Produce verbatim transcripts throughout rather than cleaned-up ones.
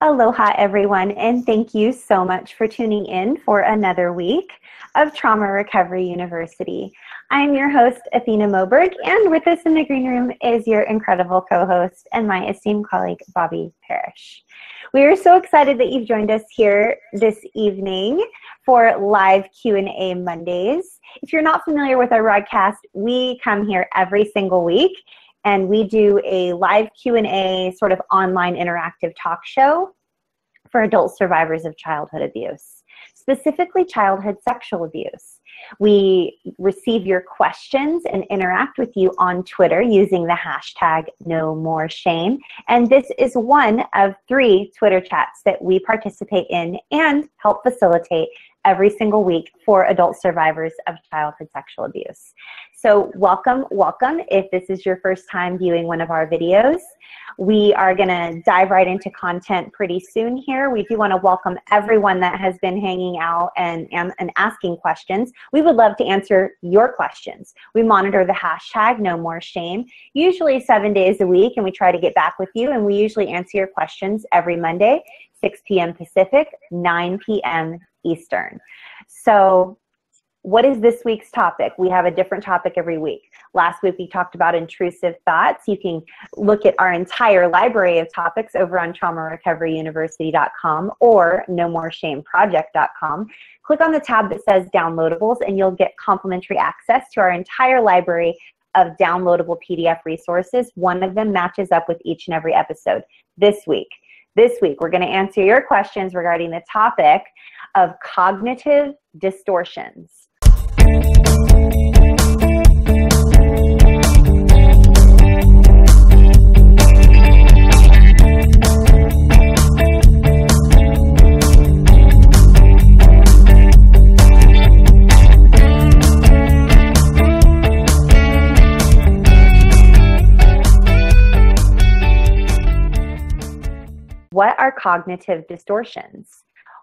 Aloha, everyone, and thank you so much for tuning in for another week of Trauma Recovery University. I'm your host, Athena Moberg, and with us in the green room is your incredible co-host and my esteemed colleague, Bobbi Parish. We are so excited that you've joined us here this evening for live Q and A Mondays. If you're not familiar with our broadcast, we come here every single week, and we do a live Q and A sort of online interactive talk show for adult survivors of childhood abuse, specifically childhood sexual abuse. We receive your questions and interact with you on Twitter using the hashtag #NoMoreShame. And this is one of three Twitter chats that we participate in and help facilitate every single week for adult survivors of childhood sexual abuse. So welcome, welcome. If this is your first time viewing one of our videos, we are gonna dive right into content pretty soon here. We do wanna welcome everyone that has been hanging out and, and, and asking questions. We would love to answer your questions. We monitor the hashtag #NoMoreShame, usually seven days a week, and we try to get back with you, and we usually answer your questions every Monday, six p m Pacific, nine p m Eastern. So what is this week's topic? We have a different topic every week. Last week we talked about intrusive thoughts. You can look at our entire library of topics over on trauma recovery university dot com or no more shame project dot com. Click on the tab that says downloadables and you'll get complimentary access to our entire library of downloadable P D F resources. One of them matches up with each and every episode. This week, this week we're going to answer your questions regarding the topic of cognitive distortions. What are cognitive distortions?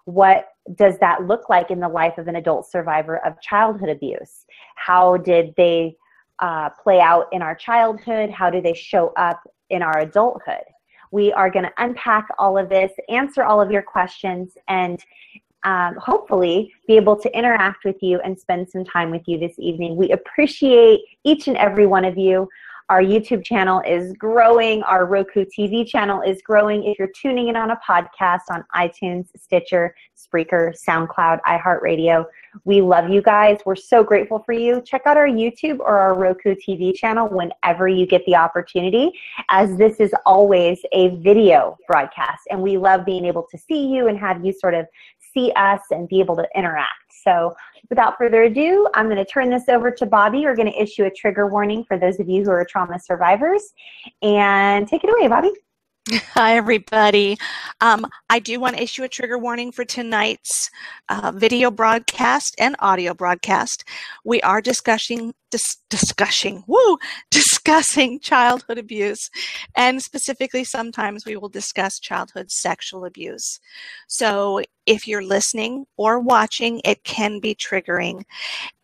What does that look like in the life of an adult survivor of childhood abuse? How did they uh, play out in our childhood? How do they show up in our adulthood? We are going to unpack all of this, answer all of your questions, and um, hopefully be able to interact with you and spend some time with you this evening. We appreciate each and every one of you. Our YouTube channel is growing. Our Roku T V channel is growing. If you're tuning in on a podcast on iTunes, Stitcher, Spreaker, SoundCloud, iHeartRadio, we love you guys. We're so grateful for you. Check out our YouTube or our Roku T V channel whenever you get the opportunity, as this is always a video broadcast, and we love being able to see you and have you sort of see us and be able to interact. So without further ado, I'm going to turn this over to Bobbi. We're going to issue a trigger warning for those of you who are trauma survivors. And take it away, Bobbi. Hi, everybody. Um, I do want to issue a trigger warning for tonight's uh, video broadcast and audio broadcast. We are discussing, dis discussing, woo, discussing childhood abuse, and specifically sometimes we will discuss childhood sexual abuse. So if you're listening or watching, it can be triggering.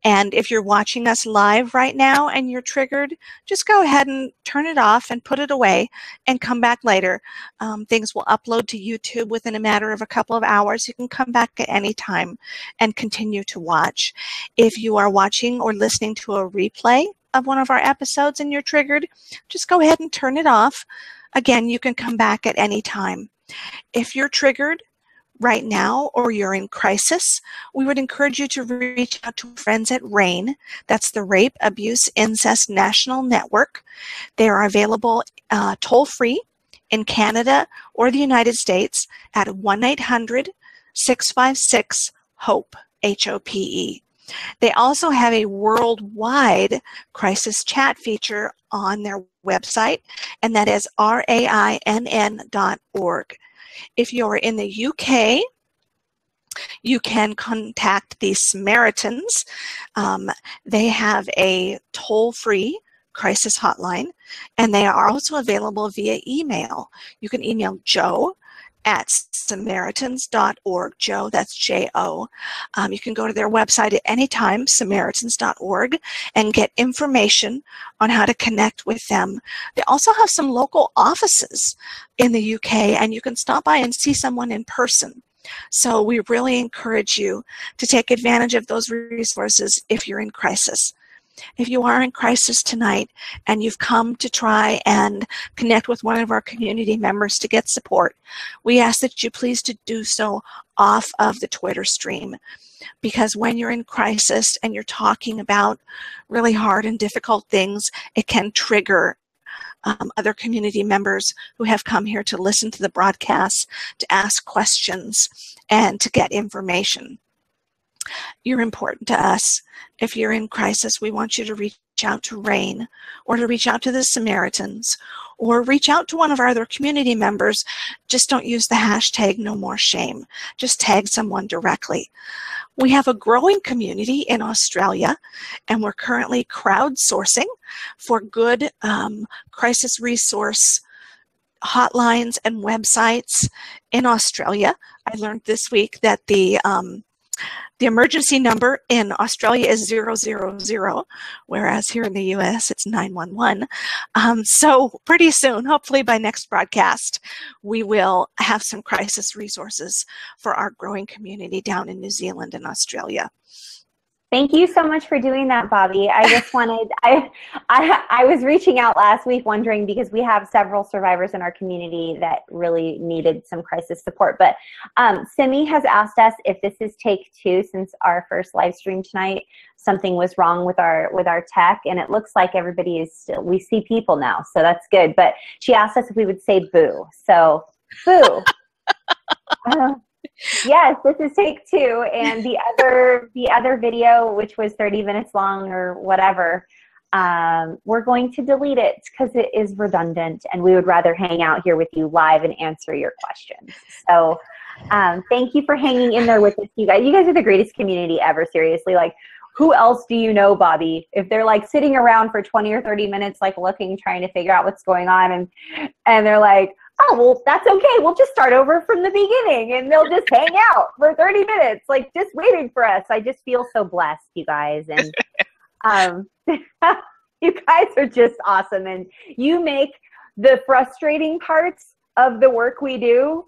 And if you're watching us live right now and you're triggered, just go ahead and turn it off and put it away and come back later. Um, things will upload to YouTube within a matter of a couple of hours. You can come back at any time and continue to watch. If you are watching or listening to a replay of one of our episodes and you're triggered, just go ahead and turn it off. Again, you can come back at any time. If you're triggered right now or you're in crisis, we would encourage you to reach out to friends at RAINN. That's the Rape, Abuse, Incest National Network. They are available uh, toll-free in Canada or the United States at one eight hundred, six five six, HOPE, H O P E. They also have a worldwide crisis chat feature on their website, and that is R A I N N dot org. If you're in the U K, you can contact the Samaritans. Um, they have a toll-free crisis hotline, and they are also available via email. You can email Joe at Samaritans dot org, Joe. That's J O. Um, you can go to their website at any time, Samaritans dot org, and get information on how to connect with them. They also have some local offices in the U K, and you can stop by and see someone in person. So we really encourage you to take advantage of those resources if you're in crisis. If you are in crisis tonight and you've come to try and connect with one of our community members to get support, we ask that you please to do so off of the Twitter stream, because when you're in crisis and you're talking about really hard and difficult things, it can trigger Um, other community members who have come here to listen to the broadcasts, to ask questions, and to get information. You're important to us. If you're in crisis, we want you to reach out to RAINN, or to reach out to the Samaritans, or reach out to one of our other community members. Just don't use the hashtag NoMoreShame. Just tag someone directly. We have a growing community in Australia, and we're currently crowdsourcing for good um, crisis resource hotlines and websites in Australia. I learned this week that the um, The emergency number in Australia is zero zero zero, whereas here in the U S it's nine one one. Um, so pretty soon, hopefully by next broadcast, we will have some crisis resources for our growing community down in New Zealand and Australia. Thank you so much for doing that, Bobbi. I just wanted, I, I, I was reaching out last week wondering, because we have several survivors in our community that really needed some crisis support. But um, Simi has asked us if this is take two, since our first live stream tonight, something was wrong with our with our tech, and it looks like everybody is still, we see people now, so that's good. But she asked us if we would say boo, so boo. uh, Yes, this is take two, and the other the other video, which was thirty minutes long or whatever, um, we're going to delete it because it is redundant, and we would rather hang out here with you live and answer your questions. So um, thank you for hanging in there with us, you guys. You guys are the greatest community ever, seriously. Like, who else do you know, Bobbi? If they're like sitting around for twenty or thirty minutes, like looking, trying to figure out what's going on, and and they're like, oh, well, that's okay, we'll just start over from the beginning, and they'll just hang out for thirty minutes, like just waiting for us. I just feel so blessed, you guys. And um, you guys are just awesome. And you make the frustrating parts of the work we do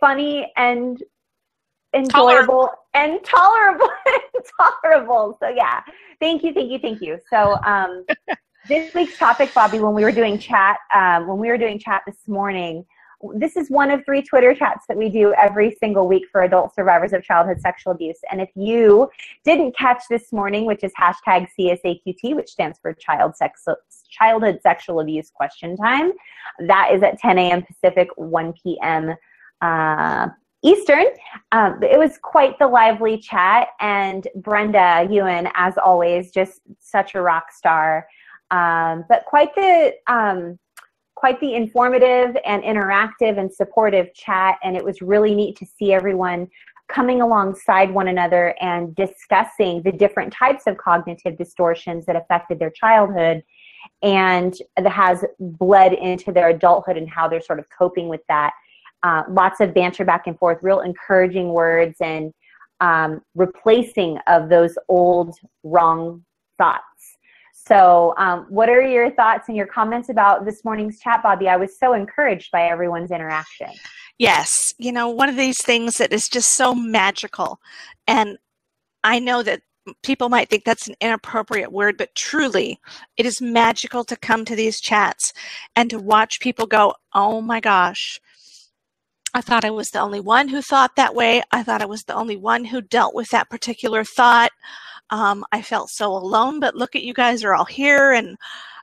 funny and enjoyable and tolerable and tolerable. So yeah, thank you, thank you, thank you. So um, this week's topic, Bobbi, when we were doing chat, um, when we were doing chat this morning, this is one of three Twitter chats that we do every single week for adult survivors of childhood sexual abuse. And if you didn't catch this morning, which is hashtag C S A Q T, which stands for Child Sex, Childhood Sexual Abuse Question Time, that is at ten a m Pacific, one p m Uh, Eastern. Um, it was quite the lively chat, and Brenda Ewan, as always, just such a rock star. Um, but quite the um, quite the informative and interactive and supportive chat, and it was really neat to see everyone coming alongside one another and discussing the different types of cognitive distortions that affected their childhood and that has bled into their adulthood and how they're sort of coping with that. Uh, lots of banter back and forth, real encouraging words, and um, replacing of those old wrong thoughts. So um, what are your thoughts and your comments about this morning's chat, Bobbi? I was so encouraged by everyone's interaction. Yes. You know, one of these things that is just so magical. And I know that people might think that's an inappropriate word, but truly, it is magical to come to these chats and to watch people go, oh my gosh, I thought I was the only one who thought that way. I thought I was the only one who dealt with that particular thought. Um, I felt so alone, but look at you guys are all here, and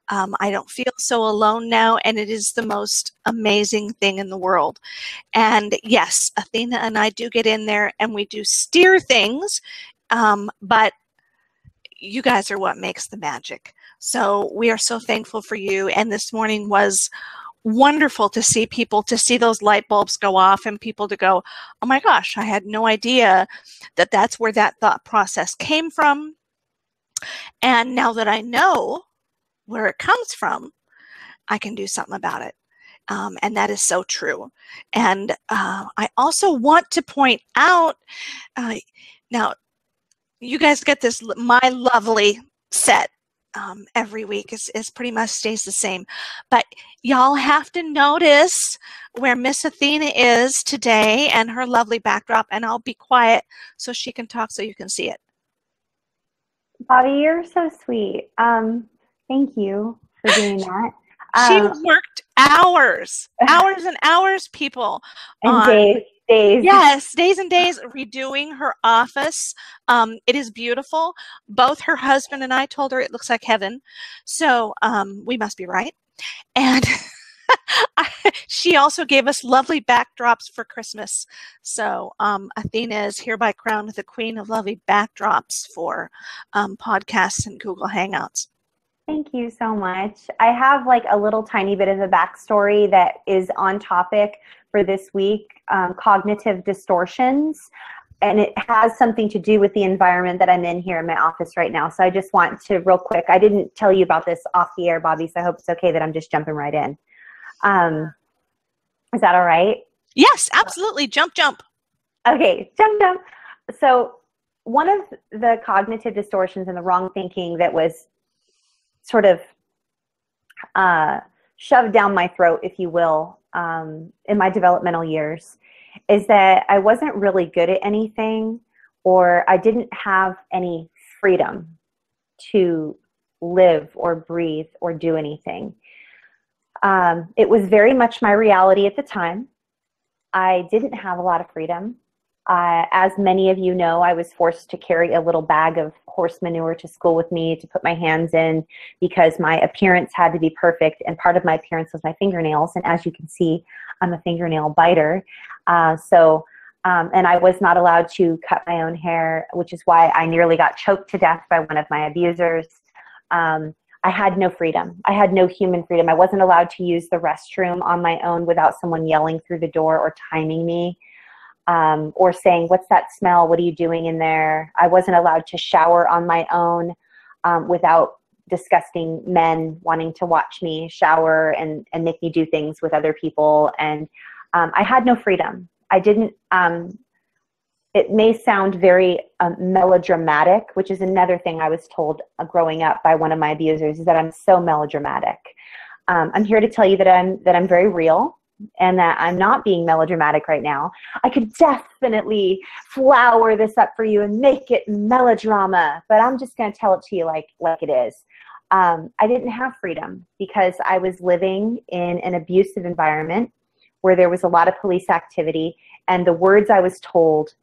um, I don't feel so alone now, and it is the most amazing thing in the world. And yes, Athena and I do get in there, and we do steer things, um, but you guys are what makes the magic. So we are so thankful for you, and this morning was wonderful to see people, to see those light bulbs go off, and people to go, oh my gosh, I had no idea that that's where that thought process came from. And now that I know where it comes from, I can do something about it. Um, and that is so true. And uh, I also want to point out, uh, now, you guys get this, my lovely set um, every week. It's, it's pretty much stays the same. But y'all have to notice where Miss Athena is today and her lovely backdrop. And I'll be quiet so she can talk so you can see it. Bobbi, you're so sweet. Um, thank you for doing that. Um, she worked hours, hours and hours, people. And on, days, days. Yes, days and days redoing her office. Um, it is beautiful. Both her husband and I told her it looks like heaven. So um, we must be right. And I, she also gave us lovely backdrops for Christmas. So um, Athena is hereby crowned the queen of lovely backdrops for um, podcasts and Google Hangouts. Thank you so much. I have like a little tiny bit of a backstory that is on topic for this week, um, cognitive distortions. And it has something to do with the environment that I'm in here in my office right now. So I just want to real quick, I didn't tell you about this off the air, Bobbi, so I hope it's okay that I'm just jumping right in. Um, is that all right? Yes, absolutely. Jump, jump. Okay, jump, jump. So one of the cognitive distortions and the wrong thinking that was sort of uh, shoved down my throat, if you will, um, in my developmental years, is that I wasn't really good at anything, or I didn't have any freedom to live or breathe or do anything. Um, it was very much my reality at the time. I didn't have a lot of freedom. Uh, as many of you know, I was forced to carry a little bag of horse manure to school with me to put my hands in because my appearance had to be perfect, and part of my appearance was my fingernails, and as you can see, I'm a fingernail biter. Uh, so, um, and I was not allowed to cut my own hair, which is why I nearly got choked to death by one of my abusers. Um, I had no freedom. I had no human freedom. I wasn't allowed to use the restroom on my own without someone yelling through the door or timing me. Um, or saying, what's that smell? What are you doing in there? I wasn't allowed to shower on my own um, without disgusting men wanting to watch me shower and, and make me do things with other people. And um, I had no freedom. I didn't, um, it may sound very um, melodramatic, which is another thing I was told uh, growing up by one of my abusers, is that I'm so melodramatic. Um, I'm here to tell you that I'm, that I'm very real, and that I'm not being melodramatic right now. I could definitely flower this up for you and make it melodrama, but I'm just going to tell it to you like, like it is. Um, I didn't have freedom because I was living in an abusive environment where there was a lot of police activity, and the words I was told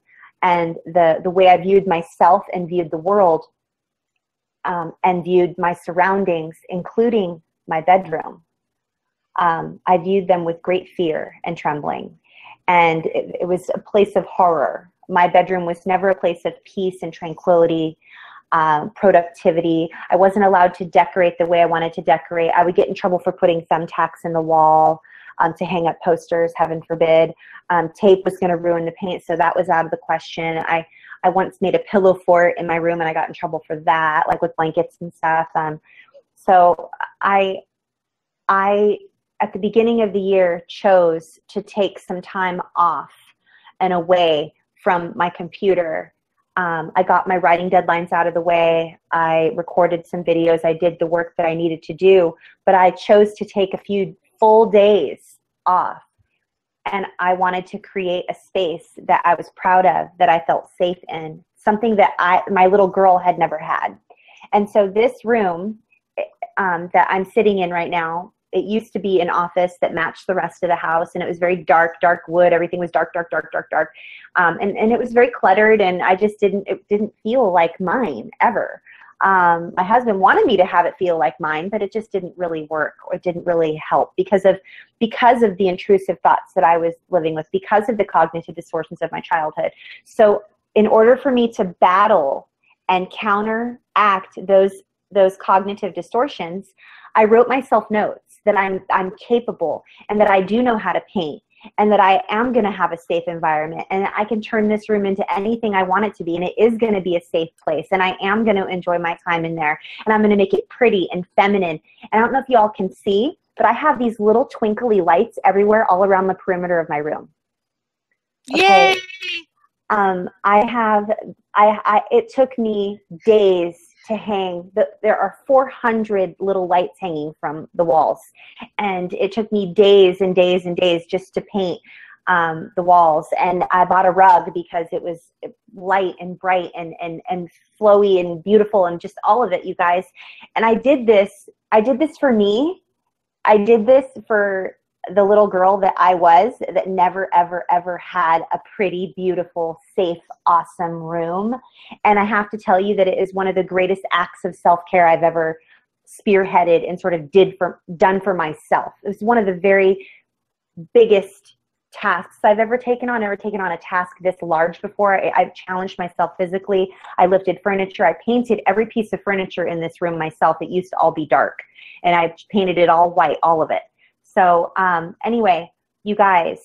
and the, the way I viewed myself and viewed the world um, and viewed my surroundings, including my bedroom, Um, I viewed them with great fear and trembling, and it, it was a place of horror. My bedroom was never a place of peace and tranquility, um, productivity. I wasn't allowed to decorate the way I wanted to decorate. I would get in trouble for putting thumbtacks in the wall um, to hang up posters, heaven forbid. Um, tape was going to ruin the paint, so that was out of the question. I, I once made a pillow fort in my room, and I got in trouble for that, like with blankets and stuff. Um, so I, I... at the beginning of the year, chose to take some time off and away from my computer. Um, I got my writing deadlines out of the way. I recorded some videos. I did the work that I needed to do, but I chose to take a few full days off. And I wanted to create a space that I was proud of, that I felt safe in, something that I, my little girl had never had. And so this room um, that I'm sitting in right now, it used to be an office that matched the rest of the house, and it was very dark, dark wood. Everything was dark, dark, dark, dark, dark. Um, and, and it was very cluttered, and I just didn't, it didn't feel like mine ever. Um, my husband wanted me to have it feel like mine, but it just didn't really work, or it didn't really help because of, because of the intrusive thoughts that I was living with, because of the cognitive distortions of my childhood. So in order for me to battle and counteract those, those cognitive distortions, I wrote myself notes that I'm, I'm capable, and that I do know how to paint, and that I am going to have a safe environment, and I can turn this room into anything I want it to be, and it is going to be a safe place, and I am going to enjoy my time in there, and I'm going to make it pretty and feminine. And I don't know if you all can see, but I have these little twinkly lights everywhere all around the perimeter of my room. Okay? Yay! Um, I have, I, I, it took me days to hang. The, there are four hundred little lights hanging from the walls. And it took me days and days and days just to paint um, the walls. And I bought a rug because it was light and bright and, and, and flowy and beautiful and just all of it, you guys. And I did this, I did this for me. I did this for the little girl that I was, that never, ever, ever had a pretty, beautiful, safe, awesome room. And I have to tell you that it is one of the greatest acts of self-care I've ever spearheaded and sort of did for, done for myself. It was one of the very biggest tasks I've ever taken on. I've never taken on a task this large before. I, I've challenged myself physically. I lifted furniture. I painted every piece of furniture in this room myself. It used to all be dark. And I painted it all white, all of it. So um, anyway, you guys,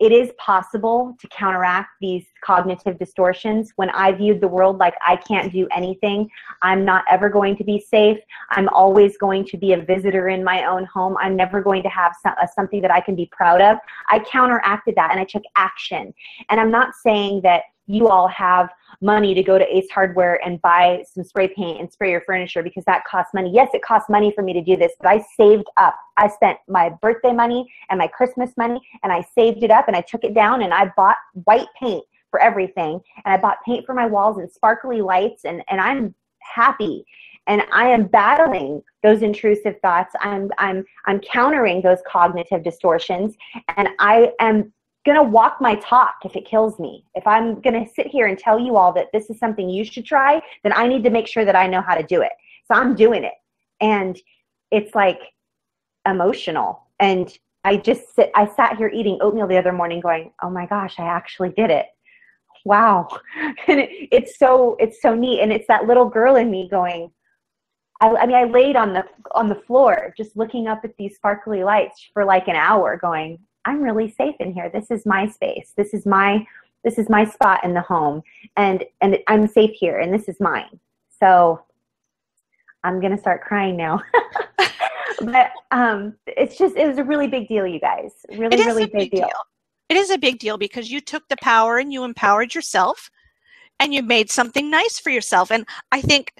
it is possible to counteract these cognitive distortions. When I viewed the world like I can't do anything, I'm not ever going to be safe, I'm always going to be a visitor in my own home, I'm never going to have some, uh, something that I can be proud of, I counteracted that and I took action. And I'm not saying that you all have money to go to Ace Hardware and buy some spray paint and spray your furniture because that costs money. Yes, it costs money for me to do this, but I saved up. I spent my birthday money and my Christmas money, and I saved it up, and I took it down, and I bought white paint for everything, and I bought paint for my walls and sparkly lights, and, and I'm happy. And I am battling those intrusive thoughts. I'm, I'm, I'm countering those cognitive distortions, and I am going to walk my talk if it kills me. If I'm going to sit here and tell you all that this is something you should try, then I need to make sure that I know how to do it. So I'm doing it. And it's like emotional. And I just sit, I sat here eating oatmeal the other morning going, oh my gosh, I actually did it. Wow. And it, it's so, it's so neat. And it's that little girl in me going, I, I mean, I laid on the, on the floor, just looking up at these sparkly lights for like an hour going, I'm really safe in here. This is my space. This is my, this is my spot in the home, and and I'm safe here, and this is mine. So I'm gonna start crying now. But um, it's just, it was a really big deal, you guys. Really, really big deal. It is a big deal because you took the power and you empowered yourself, and you made something nice for yourself. And I think,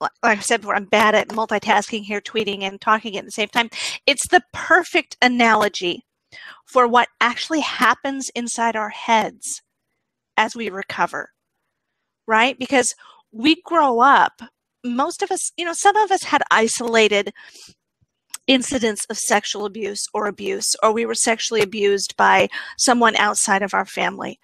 like I said before, I'm bad at multitasking here, tweeting and talking at the same time. It's the perfect analogy for what actually happens inside our heads as we recover, right? Because we grow up, most of us, you know, some of us had isolated incidents of sexual abuse or abuse, or we were sexually abused by someone outside of our family.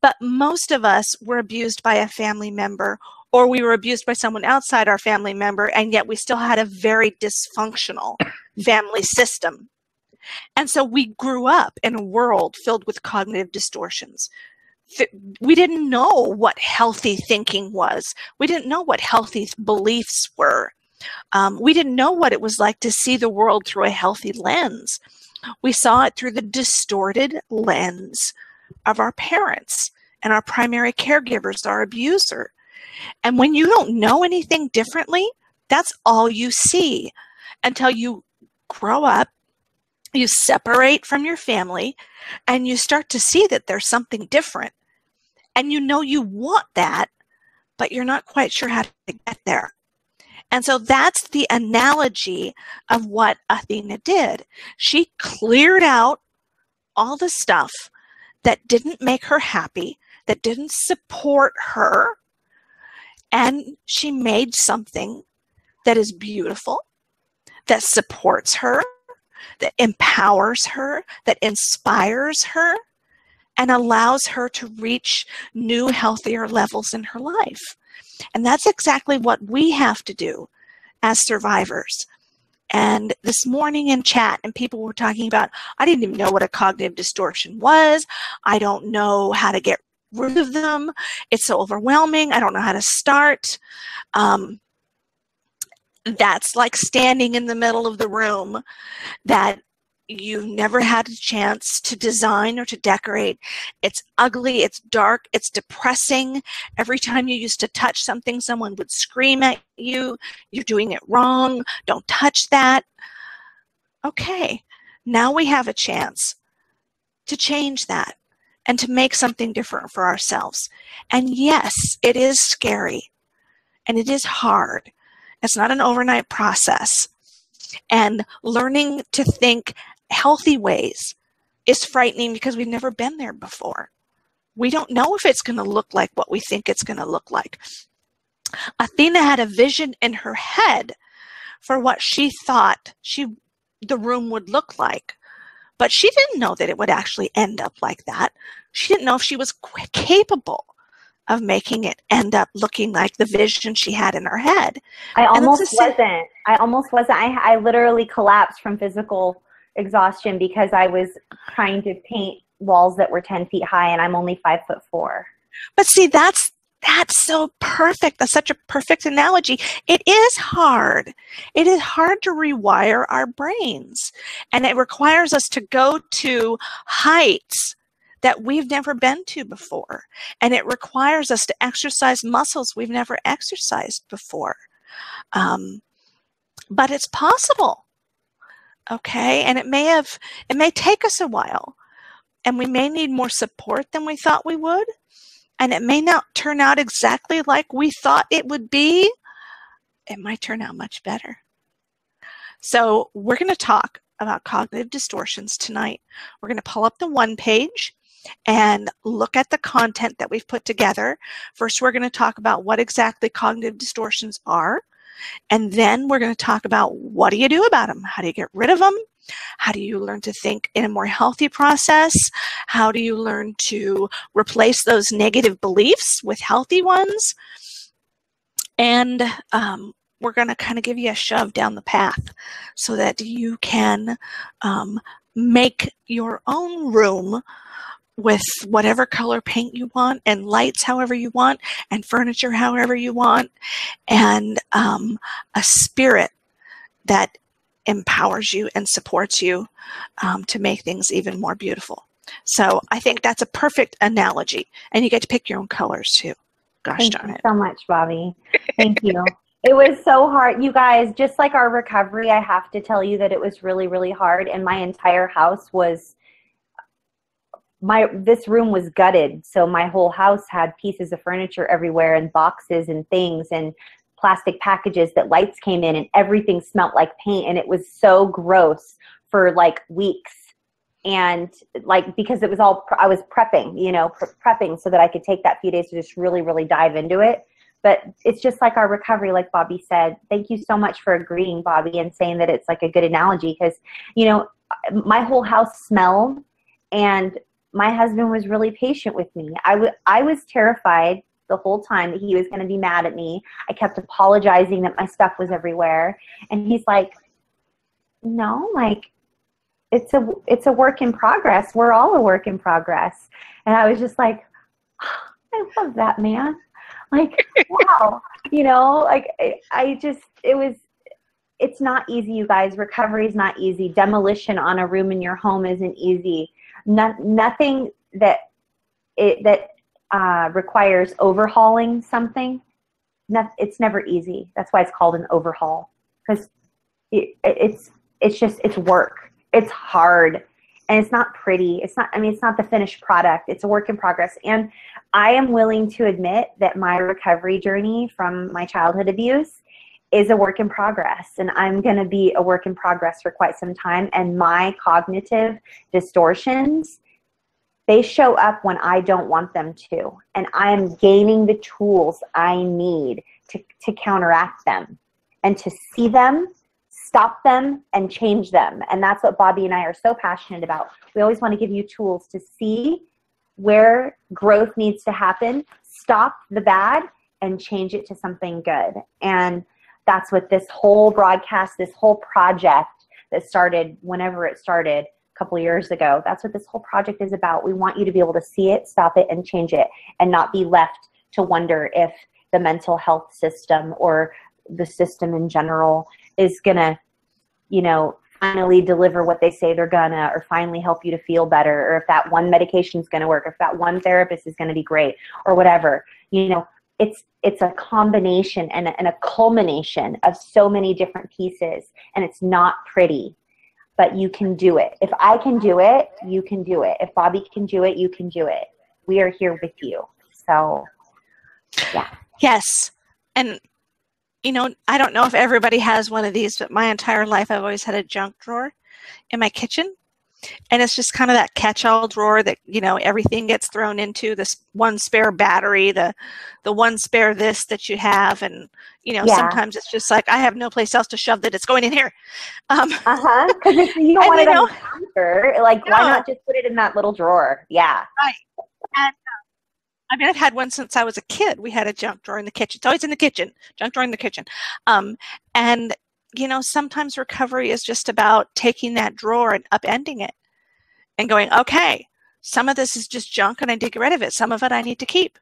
But most of us were abused by a family member, or we were abused by someone outside our family member, and yet we still had a very dysfunctional family system. And so we grew up in a world filled with cognitive distortions. We didn't know what healthy thinking was. We didn't know what healthy beliefs were. Um, we didn't know what it was like to see the world through a healthy lens. We saw it through the distorted lens of our parents and our primary caregivers, our abuser. And when you don't know anything differently, that's all you see until you grow up. You separate from your family and you start to see that there's something different, and you know you want that, but you're not quite sure how to get there. And so that's the analogy of what Athena did. She cleared out all the stuff that didn't make her happy, that didn't support her, and she made something that is beautiful, that supports her, that empowers her, that inspires her, and allows her to reach new, healthier levels in her life. And that's exactly what we have to do as survivors. And this morning in chat, and people were talking about, I didn't even know what a cognitive distortion was. I don't know how to get rid of them. It's so overwhelming. I don't know how to start. Um, That's like standing in the middle of the room that you've never had a chance to design or to decorate. It's ugly, it's dark, it's depressing. Every time you used to touch something, someone would scream at you, you're doing it wrong, don't touch that. okay, now we have a chance to change that and to make something different for ourselves. And yes, it is scary and it is hard. It's not an overnight process. And learning to think healthy ways is frightening because we've never been there before. We don't know if it's going to look like what we think it's going to look like. Athena had a vision in her head for what she thought she the room would look like, but she didn't know that it would actually end up like that. She didn't know if she was qu- capable of making it end up looking like the vision she had in her head. I almost wasn't. I almost wasn't. I, I literally collapsed from physical exhaustion because I was trying to paint walls that were ten feet high and I'm only five foot four. But see, that's That's so perfect. That's such a perfect analogy. It is hard. It is hard to rewire our brains. And it requires us to go to heights that we've never been to before. And it requires us to exercise muscles we've never exercised before. Um, but it's possible. Okay. And it may have, it may take us a while. And we may need more support than we thought we would. And it may not turn out exactly like we thought it would be. It might turn out much better. So we're going to talk about cognitive distortions tonight. We're going to pull up the one page and look at the content that we've put together. First, we're going to talk about what exactly cognitive distortions are. And then we're going to talk about what do you do about them? How do you get rid of them? How do you learn to think in a more healthy process? How do you learn to replace those negative beliefs with healthy ones? And um, we're going to kind of give you a shove down the path so that you can um, make your own room with whatever color paint you want and lights however you want and furniture however you want and um, a spirit that empowers you and supports you um, to make things even more beautiful. So I think that's a perfect analogy. And you get to pick your own colors too. Gosh Thank darn it. Thank you so much, Bobbi. Thank you. It was so hard. You guys, just like our recovery, I have to tell you that it was really, really hard. And my entire house was, my this room was gutted. So my whole house had pieces of furniture everywhere and boxes and things and plastic packages that lights came in, and everything smelled like paint, and it was so gross for like weeks. And like, because it was all, I was prepping, you know, pre- prepping so that I could take that few days to just really, really dive into it. But it's just like our recovery, like Bobbi said. Thank you so much for agreeing, Bobbi, and saying that it's like a good analogy, because, you know, my whole house smelled, and my husband was really patient with me. I, w- I was terrified the whole time that he was going to be mad at me. I kept apologizing that my stuff was everywhere. And he's like, no, like it's a, it's a work in progress. We're all a work in progress. And I was just like, oh, I love that man. Like, wow. You know, like I, I just, it was, it's not easy, you guys. Recovery is not easy. Demolition on a room in your home isn't easy. No, nothing that it, that, Uh, requires overhauling something. No, it's never easy. That's why it's called an overhaul, because it, it's it's just it's work. It's hard, and it's not pretty. It's not. I mean, it's not the finished product. It's a work in progress. And I am willing to admit that my recovery journey from my childhood abuse is a work in progress, and I'm going to be a work in progress for quite some time. And my cognitive distortions, they show up when I don't want them to, and I am gaining the tools I need to, to counteract them and to see them, stop them, and change them. And that's what Bobbi and I are so passionate about. We always want to give you tools to see where growth needs to happen, stop the bad, and change it to something good. And that's what this whole broadcast, this whole project that started whenever it started, couple years ago. That's what this whole project is about. We want you to be able to see it, stop it, and change it, and not be left to wonder if the mental health system or the system in general is gonna, you know, finally deliver what they say they're gonna, or finally help you to feel better, or if that one medication is gonna work, or if that one therapist is gonna be great, or whatever. You know, it's it's a combination and a, and a culmination of so many different pieces, and it's not pretty. but you can do it. If I can do it, you can do it. If Bobbi can do it, you can do it. We are here with you. So, yeah. Yes. And, you know, I don't know if everybody has one of these, but my entire life I've always had a junk drawer in my kitchen. And it's just kind of that catch-all drawer that, you know, everything gets thrown into, this one spare battery, the the one spare this that you have. And, you know, yeah. sometimes it's just like, I have no place else to shove that. It's going in here. Um, uh-huh. Because if you don't want it on the counter, like, why not just put it in that little drawer? Yeah. Right. And, uh, I mean, I've had one since I was a kid. We had a junk drawer in the kitchen. It's always in the kitchen. Junk drawer in the kitchen. Um, and you know, sometimes recovery is just about taking that drawer and upending it and going, okay, some of this is just junk and I need to get rid of it. Some of it I need to keep.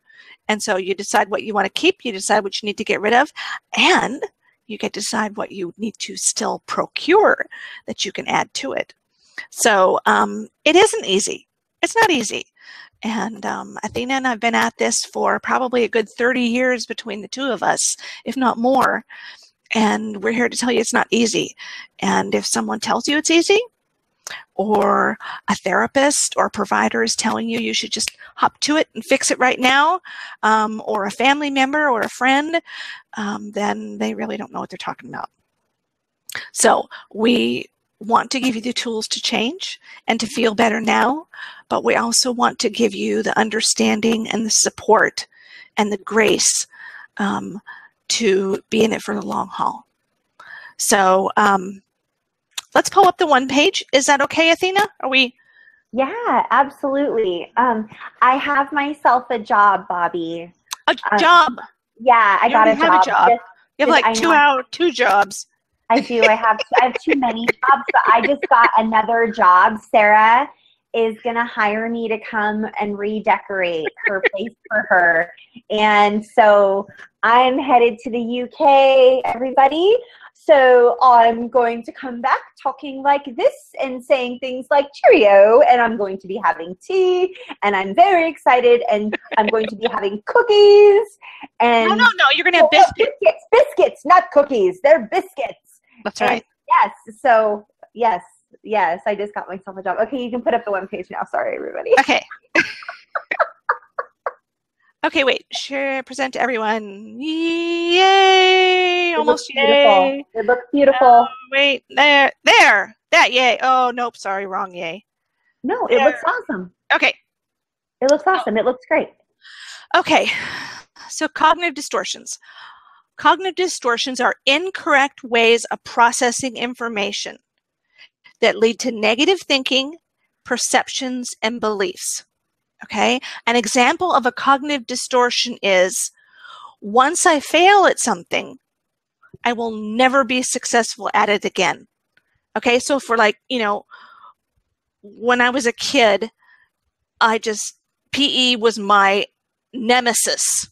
And so you decide what you want to keep. You decide what you need to get rid of. And you can decide what you need to still procure that you can add to it. So um, it isn't easy. It's not easy. And um, Athena and I have been at this for probably a good thirty years between the two of us, if not more. And we're here to tell you it's not easy. And if someone tells you it's easy, or a therapist or provider is telling you you should just hop to it and fix it right now, um, or a family member or a friend, um, then they really don't know what they're talking about. So we want to give you the tools to change and to feel better now, but we also want to give you the understanding and the support and the grace um, to be in it for the long haul. So um, let's pull up the one page. Is that okay, Athena? Are we? Yeah, absolutely. Um, I have myself a job, Bobbi. A um, job? Yeah, I you got a job. Have a job. Just, you have like I two know. hour, two jobs. I do. I have, I have too many jobs, but I just got another job. Sarah is going to hire me to come and redecorate her place for her. And so I'm headed to the U K, everybody. So I'm going to come back talking like this and saying things like cheerio, and I'm going to be having tea, and I'm very excited, and I'm going to be having cookies. And no, no, no, you're going to have biscuits. biscuits. Biscuits, not cookies. They're biscuits. That's and right. Yes. So, yes. Yes, I just got myself a job. Okay, you can put up the one page now. Sorry, everybody. Okay. Okay, wait. Share, present to everyone. Yay! It Almost looks beautiful. Yay. It looks beautiful. Oh, wait, there, there, that yay. Oh nope, sorry, wrong yay. No, it there. looks awesome. Okay. It looks awesome. Oh. It looks great. Okay. So cognitive distortions. Cognitive distortions are incorrect ways of processing information that lead to negative thinking, perceptions, and beliefs, okay? An example of a cognitive distortion is, once I fail at something, I will never be successful at it again, okay? So for like, you know, when I was a kid, I just, P E was my nemesis,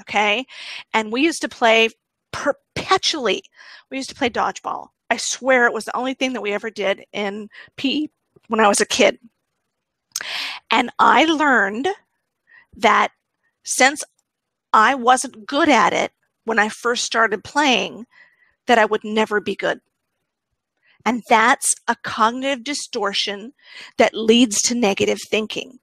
okay? And we used to play perpetually. We used to play dodgeball. I swear it was the only thing that we ever did in P E when I was a kid. And I learned that since I wasn't good at it when I first started playing, that I would never be good. And that's a cognitive distortion that leads to negative thinking.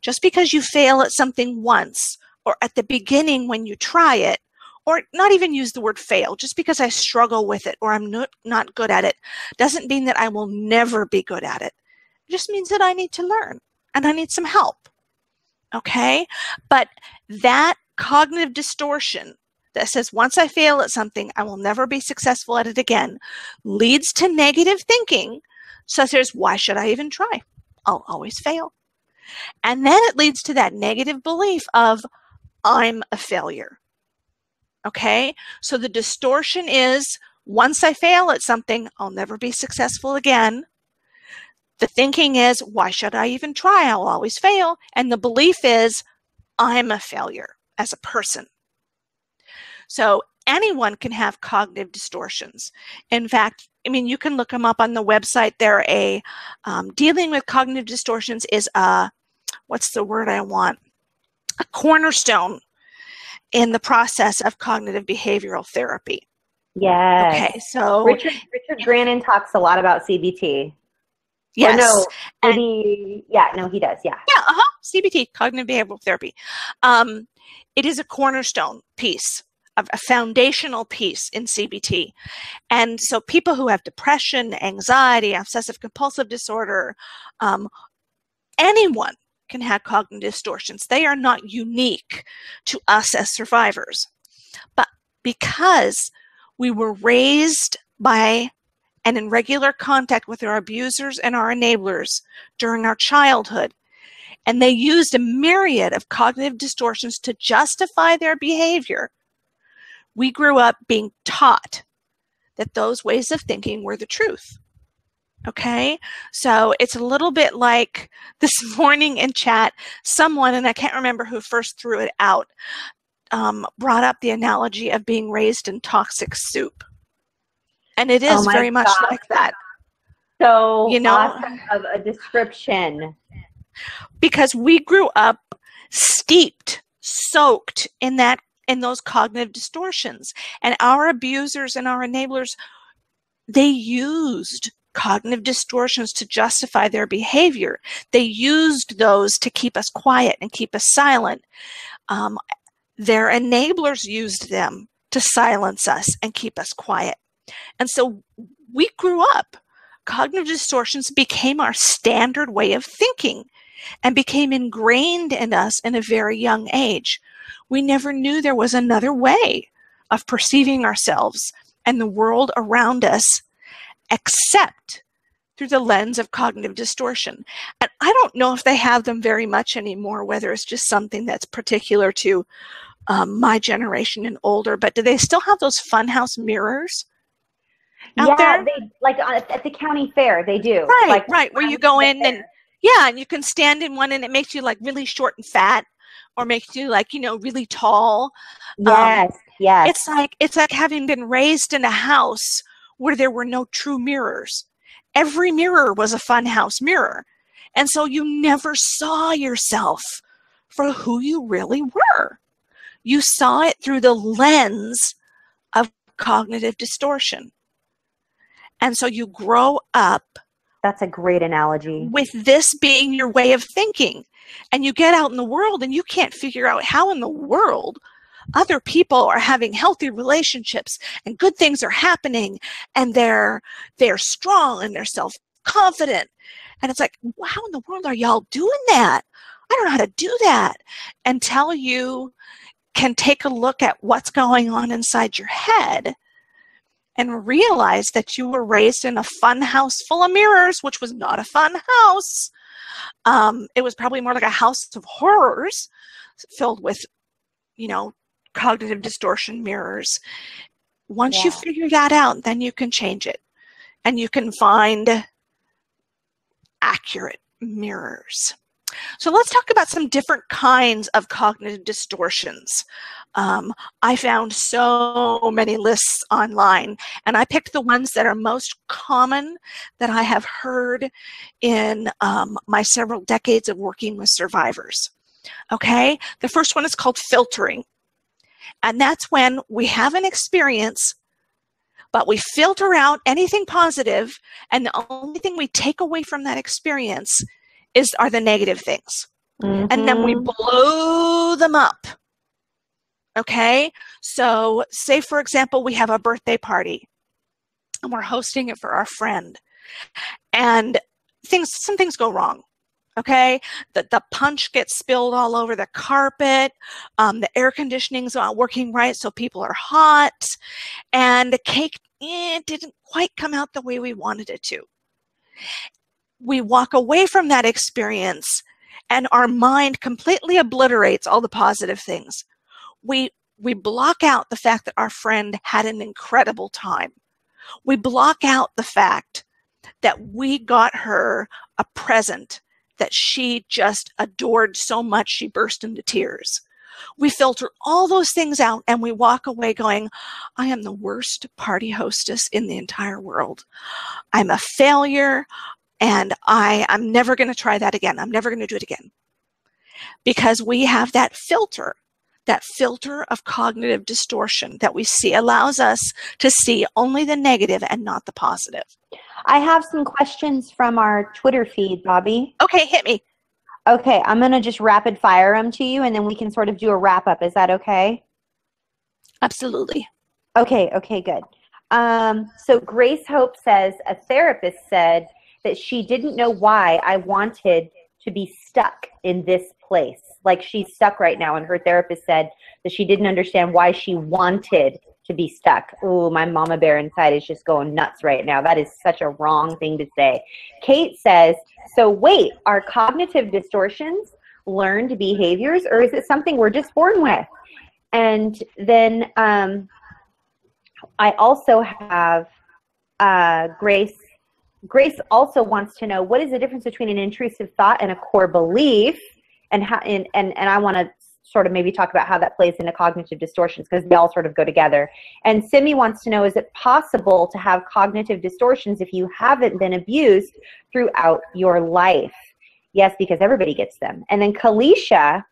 Just because you fail at something once, or at the beginning when you try it, or not even use the word fail, just because I struggle with it or I'm not, not good at it, doesn't mean that I will never be good at it. It just means that I need to learn and I need some help, okay? But that cognitive distortion that says, once I fail at something, I will never be successful at it again, leads to negative thinking, such as, why should I even try? I'll always fail. And then it leads to that negative belief of, I'm a failure. Okay, so the distortion is, once I fail at something, I'll never be successful again. The thinking is, why should I even try? I'll always fail. And the belief is, I'm a failure as a person. So anyone can have cognitive distortions. In fact, I mean, you can look them up on the website. They're a, um, dealing with cognitive distortions is a, what's the word I want? A cornerstone in the process of cognitive behavioral therapy. Yes. Okay, so Richard, Richard Grannon talks a lot about C B T. Yes. Or no, maybe, yeah, no, he does, yeah. Yeah, uh-huh, C B T, cognitive behavioral therapy. Um, it is a cornerstone piece, of a foundational piece in C B T. And so people who have depression, anxiety, obsessive compulsive disorder, um, anyone can have cognitive distortions. They are not unique to us as survivors. But because we were raised by and in regular contact with our abusers and our enablers during our childhood, and they used a myriad of cognitive distortions to justify their behavior, we grew up being taught that those ways of thinking were the truth. Okay, so it's a little bit like this morning in chat, someone, and I can't remember who first threw it out, um, brought up the analogy of being raised in toxic soup. And it is oh very much God. like that. So you know, awesome of a description. Because we grew up steeped, soaked in that, in those cognitive distortions. And our abusers and our enablers, they used cognitive distortions to justify their behavior. They used those to keep us quiet and keep us silent. Um, their enablers used them to silence us and keep us quiet. And so we grew up. Cognitive distortions became our standard way of thinking and became ingrained in us in a very young age. We never knew there was another way of perceiving ourselves and the world around us except through the lens of cognitive distortion. And I don't know if they have them very much anymore, whether it's just something that's particular to um, my generation and older, but do they still have those funhouse mirrors out yeah, there? They, like at the county fair, they do. Right, like, right, where you go in fair. and, yeah, and you can stand in one and it makes you like really short and fat, or makes you like, you know, really tall. Yes, um, yes. It's like, it's like having been raised in a house where there were no true mirrors. Every mirror was a funhouse mirror. And so you never saw yourself for who you really were. You saw it through the lens of cognitive distortion. And so you grow up. That's a great analogy. With this being your way of thinking. And you get out in the world and you can't figure out how in the world other people are having healthy relationships and good things are happening and they're they're strong and they're self-confident. And it's like, how in the world are y'all doing that? I don't know how to do that. Until you can take a look at what's going on inside your head and realize that you were raised in a fun house full of mirrors, which was not a fun house. Um, it was probably more like a house of horrors filled with, you know, cognitive distortion mirrors. Once yeah. you figure that out, then you can change it and you can find accurate mirrors. So let's talk about some different kinds of cognitive distortions. Um, I found so many lists online and I picked the ones that are most common that I have heard in um, my several decades of working with survivors. Okay, the first one is called filtering. And that's when we have an experience, but we filter out anything positive, and the only thing we take away from that experience is are the negative things. Mm-hmm. And then we blow them up. Okay, so say, for example, we have a birthday party, and we're hosting it for our friend, and things some things go wrong. Okay, the, the punch gets spilled all over the carpet, um, the air conditioning's not working right, so people are hot, and the cake eh, didn't quite come out the way we wanted it to. We walk away from that experience, and our mind completely obliterates all the positive things. We, we block out the fact that our friend had an incredible time. We block out the fact that we got her a present that she just adored so much she burst into tears. We filter all those things out and we walk away going, I am the worst party hostess in the entire world. I'm a failure and I, I'm never going to try that again. I'm never going to do it again. Because we have that filter that filter of cognitive distortion that we see allows us to see only the negative and not the positive. I have some questions from our Twitter feed, Bobbi. Okay, hit me. Okay, I'm going to just rapid fire them to you, and then we can sort of do a wrap-up. Is that okay? Absolutely. Okay, okay, good. Um, so Grace Hope says, a therapist said that she didn't know why I wanted to be stuck in this place. Like, she's stuck right now, and her therapist said that she didn't understand why she wanted to be stuck. Ooh, my mama bear inside is just going nuts right now. That is such a wrong thing to say. Kate says, so wait, are cognitive distortions learned behaviors, or is it something we're just born with? And then um, I also have uh, Grace. Grace also wants to know, what is the difference between an intrusive thought and a core belief? And how, and, and, and I want to sort of maybe talk about how that plays into cognitive distortions, because they all sort of go together. And Simi wants to know, is it possible to have cognitive distortions if you haven't been abused throughout your life? Yes, because everybody gets them. And then Kalisha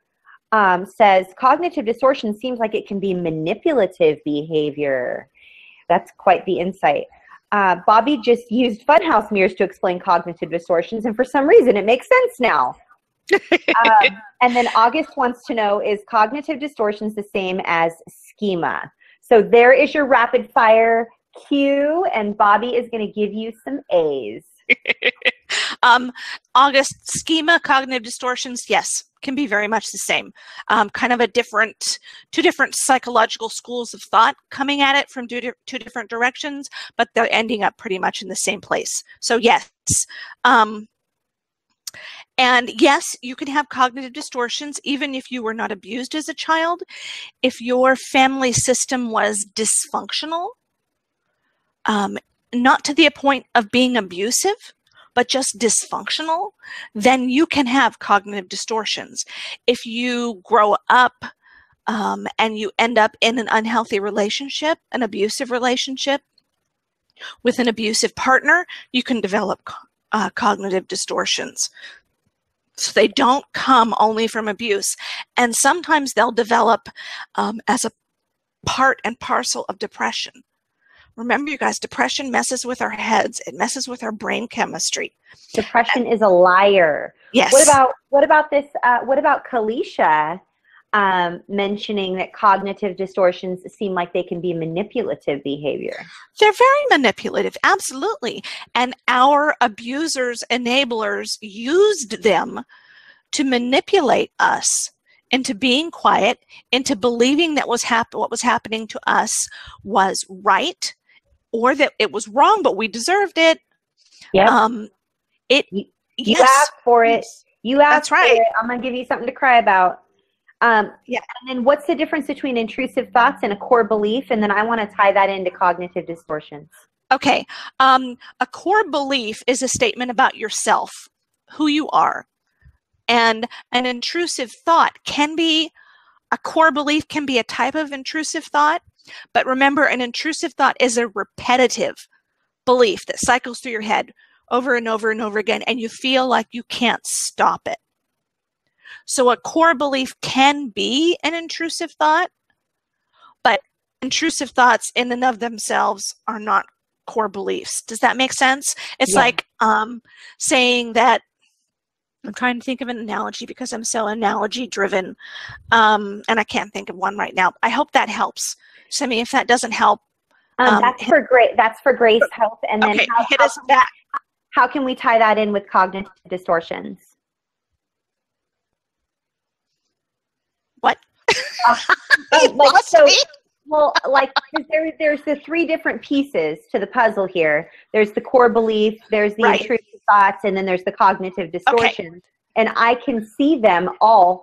um, says, cognitive distortion seems like it can be manipulative behavior. That's quite the insight. Uh, Bobbi just used funhouse mirrors to explain cognitive distortions, and for some reason it makes sense now. um, and then August wants to know, is cognitive distortions the same as schema? So there is your rapid fire cue, and Bobbi is going to give you some A's. um, August, schema, cognitive distortions, yes, can be very much the same. Um, kind of a different, two different psychological schools of thought coming at it from two, two different directions, but they're ending up pretty much in the same place. So yes. Um, And yes, you can have cognitive distortions even if you were not abused as a child. If your family system was dysfunctional, um, not to the point of being abusive, but just dysfunctional, then you can have cognitive distortions. If you grow up um, and you end up in an unhealthy relationship, an abusive relationship with an abusive partner, you can develop cognitive Uh, cognitive distortions. So they don't come only from abuse, and sometimes they'll develop um, as a part and parcel of depression. Remember, you guys, depression messes with our heads. It messes with our brain chemistry. Depression and, is a liar. Yes. What about what about this? Uh, what about Kalisha um, mentioning that cognitive distortions seem like they can be manipulative behavior? They're very manipulative, absolutely. And our abusers, enablers used them to manipulate us into being quiet, into believing that was hap- what was happening to us was right, or that it was wrong, but we deserved it. Yeah. Um, it. You, you yes. asked for it. You asked That's right. for it. I'm going to give you something to cry about. Um, yeah. And then what's the difference between intrusive thoughts and a core belief? And then I want to tie that into cognitive distortions. Okay. Um, a core belief is a statement about yourself, who you are. And an intrusive thought can be, a core belief can be a type of intrusive thought. But remember, an intrusive thought is a repetitive belief that cycles through your head over and over and over again, and you feel like you can't stop it. So a core belief can be an intrusive thought, but intrusive thoughts in and of themselves are not core beliefs. Does that make sense? It's yeah. like um, saying that, I'm trying to think of an analogy because I'm so analogy driven, um, and I can't think of one right now. I hope that helps. So I mean, if that doesn't help. Um, um, that's, hit, for Gra- that's for Grace Hope. And then okay, how, hit how, us can back. We, how can we tie that in with cognitive distortions? What? uh, like, like, so, well, like there, there's the three different pieces to the puzzle here. There's the core belief, there's the right. intrusive thoughts, and then there's the cognitive distortions. Okay. And I can see them all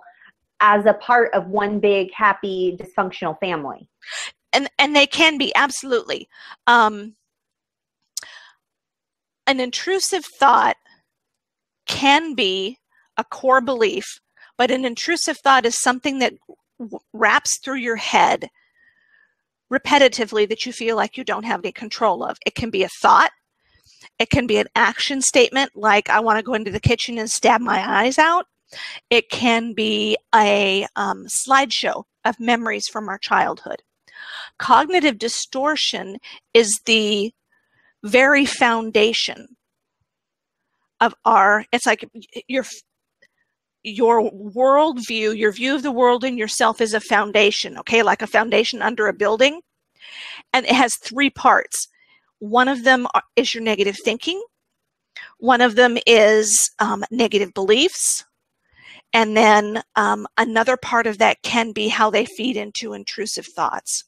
as a part of one big, happy, dysfunctional family. And and they can be, absolutely. Um, an intrusive thought can be a core belief. But an intrusive thought is something that w- wraps through your head repetitively that you feel like you don't have any control of. It can be a thought. It can be an action statement like, I want to go into the kitchen and stab my eyes out. It can be a um, slideshow of memories from our childhood. Cognitive distortion is the very foundation of our, it's like your your worldview, your view of the world and yourself is a foundation, okay, like a foundation under a building. And it has three parts. One of them is your negative thinking. One of them is um, negative beliefs. And then um, another part of that can be how they feed into intrusive thoughts.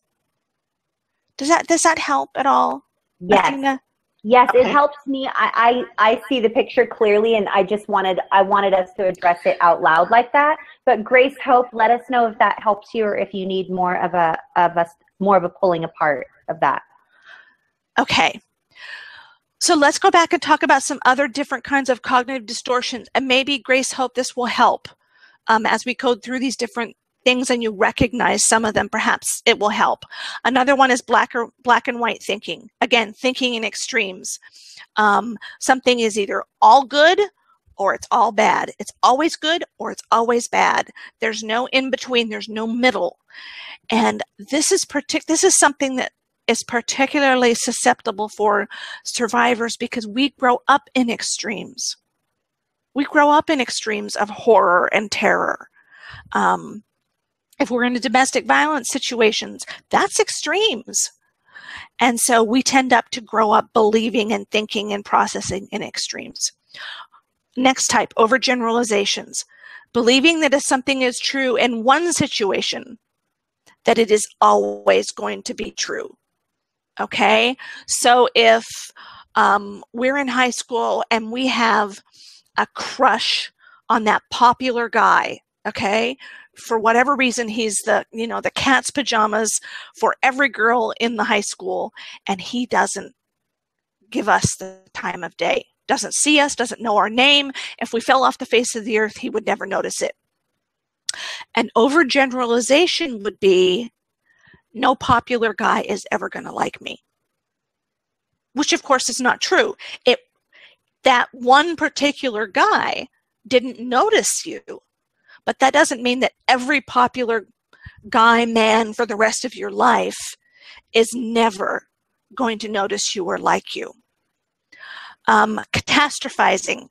Does that, does that help at all? Yes. Athena? Yes, okay. It helps me. I, I, I see the picture clearly, and I just wanted, I wanted us to address it out loud like that. But Grace Hope, let us know if that helps you or if you need more of a, of us, more of a pulling apart of that. Okay. So let's go back and talk about some other different kinds of cognitive distortions. And maybe, Grace Hope, this will help um, as we code through these different things and you recognize some of them. Perhaps it will help. Another one is black or black and white thinking. Again, thinking in extremes. Um, something is either all good or it's all bad. It's always good or it's always bad. There's no in between. There's no middle. And this is partic- This is something that is particularly susceptible for survivors because we grow up in extremes. We grow up in extremes of horror and terror. Um, if we're in a domestic violence situations, that's extremes. And so we tend up to grow up believing and thinking and processing in extremes. Next type, overgeneralizations. Believing that if something is true in one situation, that it is always going to be true. Okay, so if um, we're in high school and we have a crush on that popular guy, okay, for whatever reason, he's the, you know, the cat's pajamas for every girl in the high school, and he doesn't give us the time of day, doesn't see us, doesn't know our name. If we fell off the face of the earth, he would never notice it. An overgeneralization would be, no popular guy is ever going to like me, which of course is not true. It, that one particular guy didn't notice you, but that doesn't mean that every popular guy, man for the rest of your life is never going to notice you or like you. Um, catastrophizing.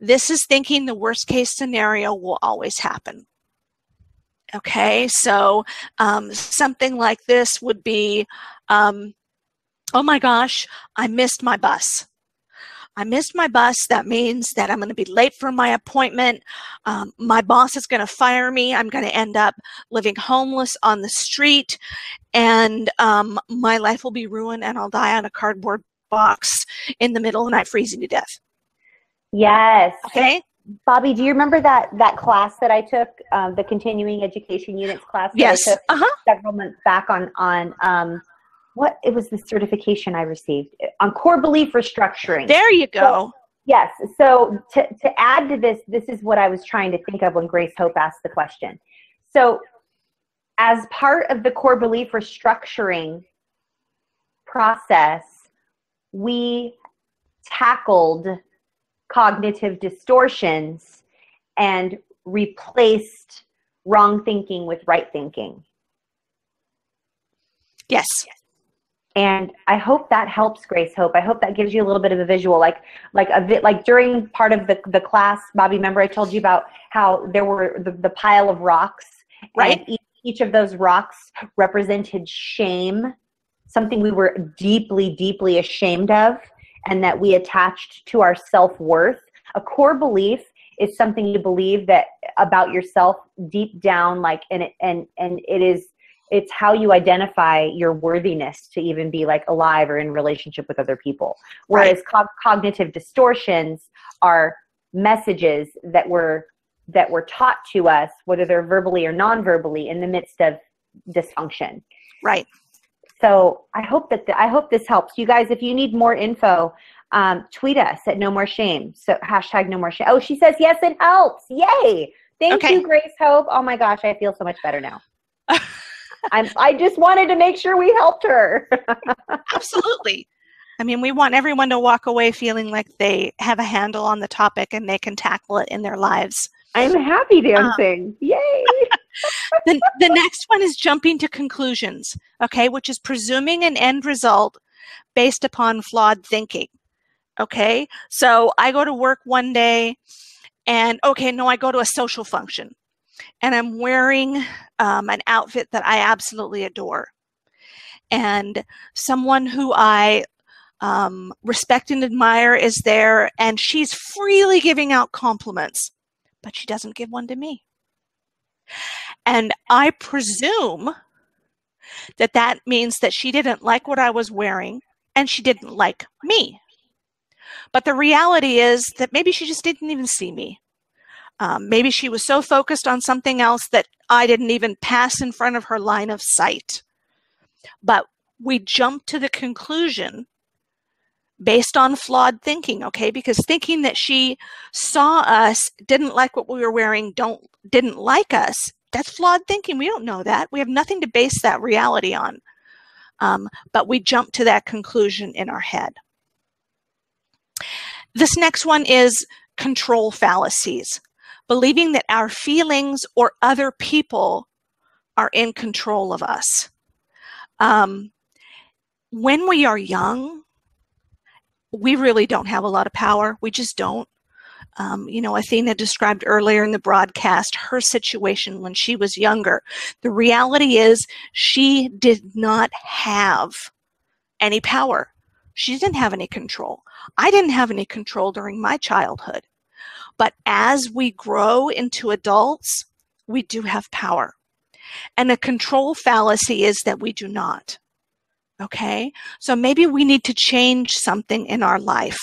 This is thinking the worst case scenario will always happen. Okay, so um, something like this would be, um, oh my gosh, I missed my bus. I missed my bus. That means that I'm going to be late for my appointment. Um, my boss is going to fire me. I'm going to end up living homeless on the street, and um, my life will be ruined, and I'll die on a cardboard box in the middle of the night freezing to death. Yes. Okay. Bobbi, do you remember that that class that I took, um, the continuing education units class that yes. I took uh-huh. several months back on, on um, what, it was the certification I received, on core belief restructuring. There you go. So, yes, so to, to add to this, this is what I was trying to think of when Grace Hope asked the question. So as part of the core belief restructuring process, we tackled cognitive distortions and replaced wrong thinking with right thinking. Yes. And I hope that helps, Grace Hope. I hope that gives you a little bit of a visual, like like a bit like during part of the, the class, Bobbi, remember I told you about how there were the, the pile of rocks, right? And each, each of those rocks represented shame, something we were deeply, deeply ashamed of, and that we attached to our self-worth. A core belief is something you believe that about yourself deep down, like, and it, and and it is, it's how you identify your worthiness to even be like alive or in relationship with other people. Whereas right. co- cognitive distortions are messages that were that were taught to us, whether they're verbally or non-verbally, in the midst of dysfunction. Right. So I hope that the, I hope this helps you guys. If you need more info, um, tweet us at No More Shame. So hashtag No More Shame. Oh, she says yes, it helps. Yay! Thank okay. you, Grace Hope. Oh my gosh, I feel so much better now. I'm. I just wanted to make sure we helped her. Absolutely. I mean, we want everyone to walk away feeling like they have a handle on the topic and they can tackle it in their lives. I'm happy dancing. Um, Yay. the, the next one is jumping to conclusions, okay, which is presuming an end result based upon flawed thinking, okay? So I go to work one day and, okay, no, I go to a social function and I'm wearing um, an outfit that I absolutely adore. And someone who I um, respect and admire is there, and she's freely giving out compliments, but she doesn't give one to me. And I presume that that means that she didn't like what I was wearing and she didn't like me. But the reality is that maybe she just didn't even see me. Um, maybe she was so focused on something else that I didn't even pass in front of her line of sight. But we jump to the conclusion based on flawed thinking, okay? Because thinking that she saw us, didn't like what we were wearing, don't didn't like us, that's flawed thinking. We don't know that. We have nothing to base that reality on. Um, but we jump to that conclusion in our head. This next one is control fallacies, believing that our feelings or other people are in control of us. Um, when we are young, we really don't have a lot of power. We just don't. Um, you know, Athena described earlier in the broadcast her situation when she was younger. The reality is she did not have any power. She didn't have any control. I didn't have any control during my childhood. But as we grow into adults, we do have power. And a control fallacy is that we do not. Okay? So maybe we need to change something in our life.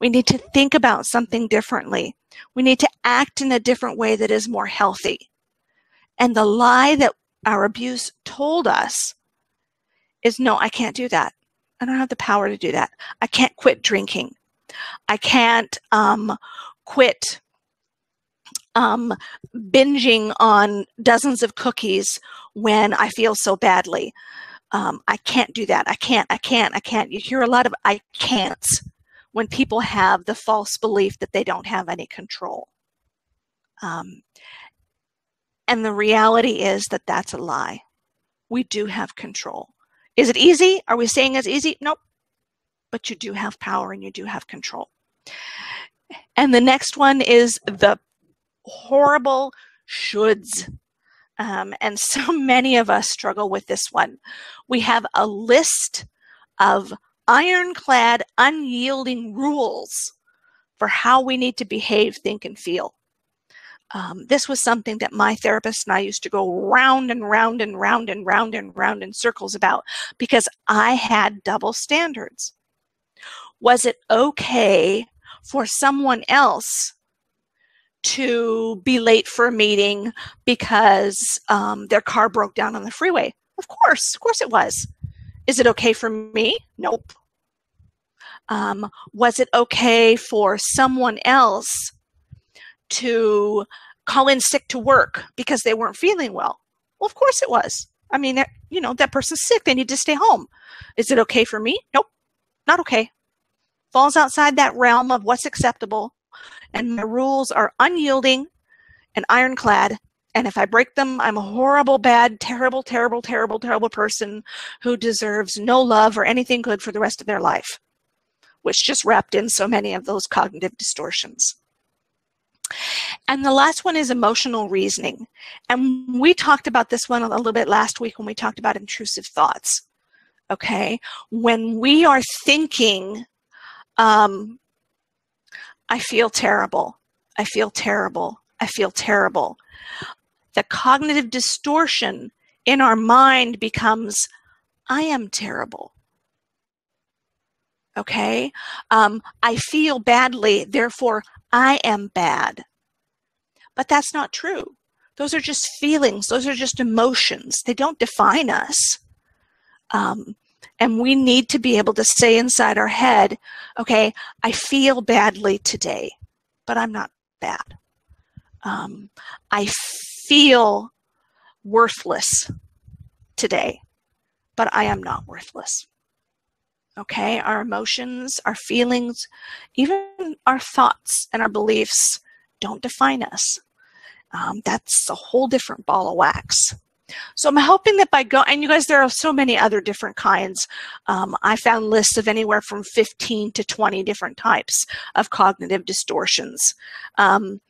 We need to think about something differently. We need to act in a different way that is more healthy. And the lie that our abuse told us is, no, I can't do that. I don't have the power to do that. I can't quit drinking. I can't um, quit um, binging on dozens of cookies when I feel so badly. Um, I can't do that. I can't, I can't, I can't. You hear a lot of I can'ts when people have the false belief that they don't have any control. Um, and the reality is that that's a lie. We do have control. Is it easy? Are we saying it's easy? Nope. But you do have power and you do have control. And the next one is the horrible shoulds. Um, and so many of us struggle with this one. We have a list of ironclad, unyielding rules for how we need to behave, think, and feel. Um, this was something that my therapist and I used to go round and round and round and round and round in circles about because I had double standards. Was it okay for someone else to be late for a meeting because um, their car broke down on the freeway? Of course, of course it was. Is it okay for me? Nope. Um, was it okay for someone else to call in sick to work because they weren't feeling well? Well, of course it was. I mean, that, you know, that person's sick. They need to stay home. Is it okay for me? Nope, not okay. Falls outside that realm of what's acceptable. And my rules are unyielding and ironclad. And if I break them, I'm a horrible, bad, terrible, terrible, terrible, terrible person who deserves no love or anything good for the rest of their life, which just wrapped in so many of those cognitive distortions. And the last one is emotional reasoning. And we talked about this one a little bit last week when we talked about intrusive thoughts. Okay? When we are thinking, um, I feel terrible. I feel terrible. I feel terrible. The cognitive distortion in our mind becomes, I am terrible. Okay? Um, I feel badly, therefore I am bad. But that's not true. Those are just feelings. Those are just emotions. They don't define us. Um, and we need to be able to say inside our head, okay, I feel badly today, but I'm not bad. Um, I feel worthless today, but I am not worthless. Okay, our emotions, our feelings, even our thoughts and our beliefs don't define us. um, that's a whole different ball of wax. So I'm hoping that by go, and you guys, there are so many other different kinds. Um, I found lists of anywhere from fifteen to twenty different types of cognitive distortions. Um,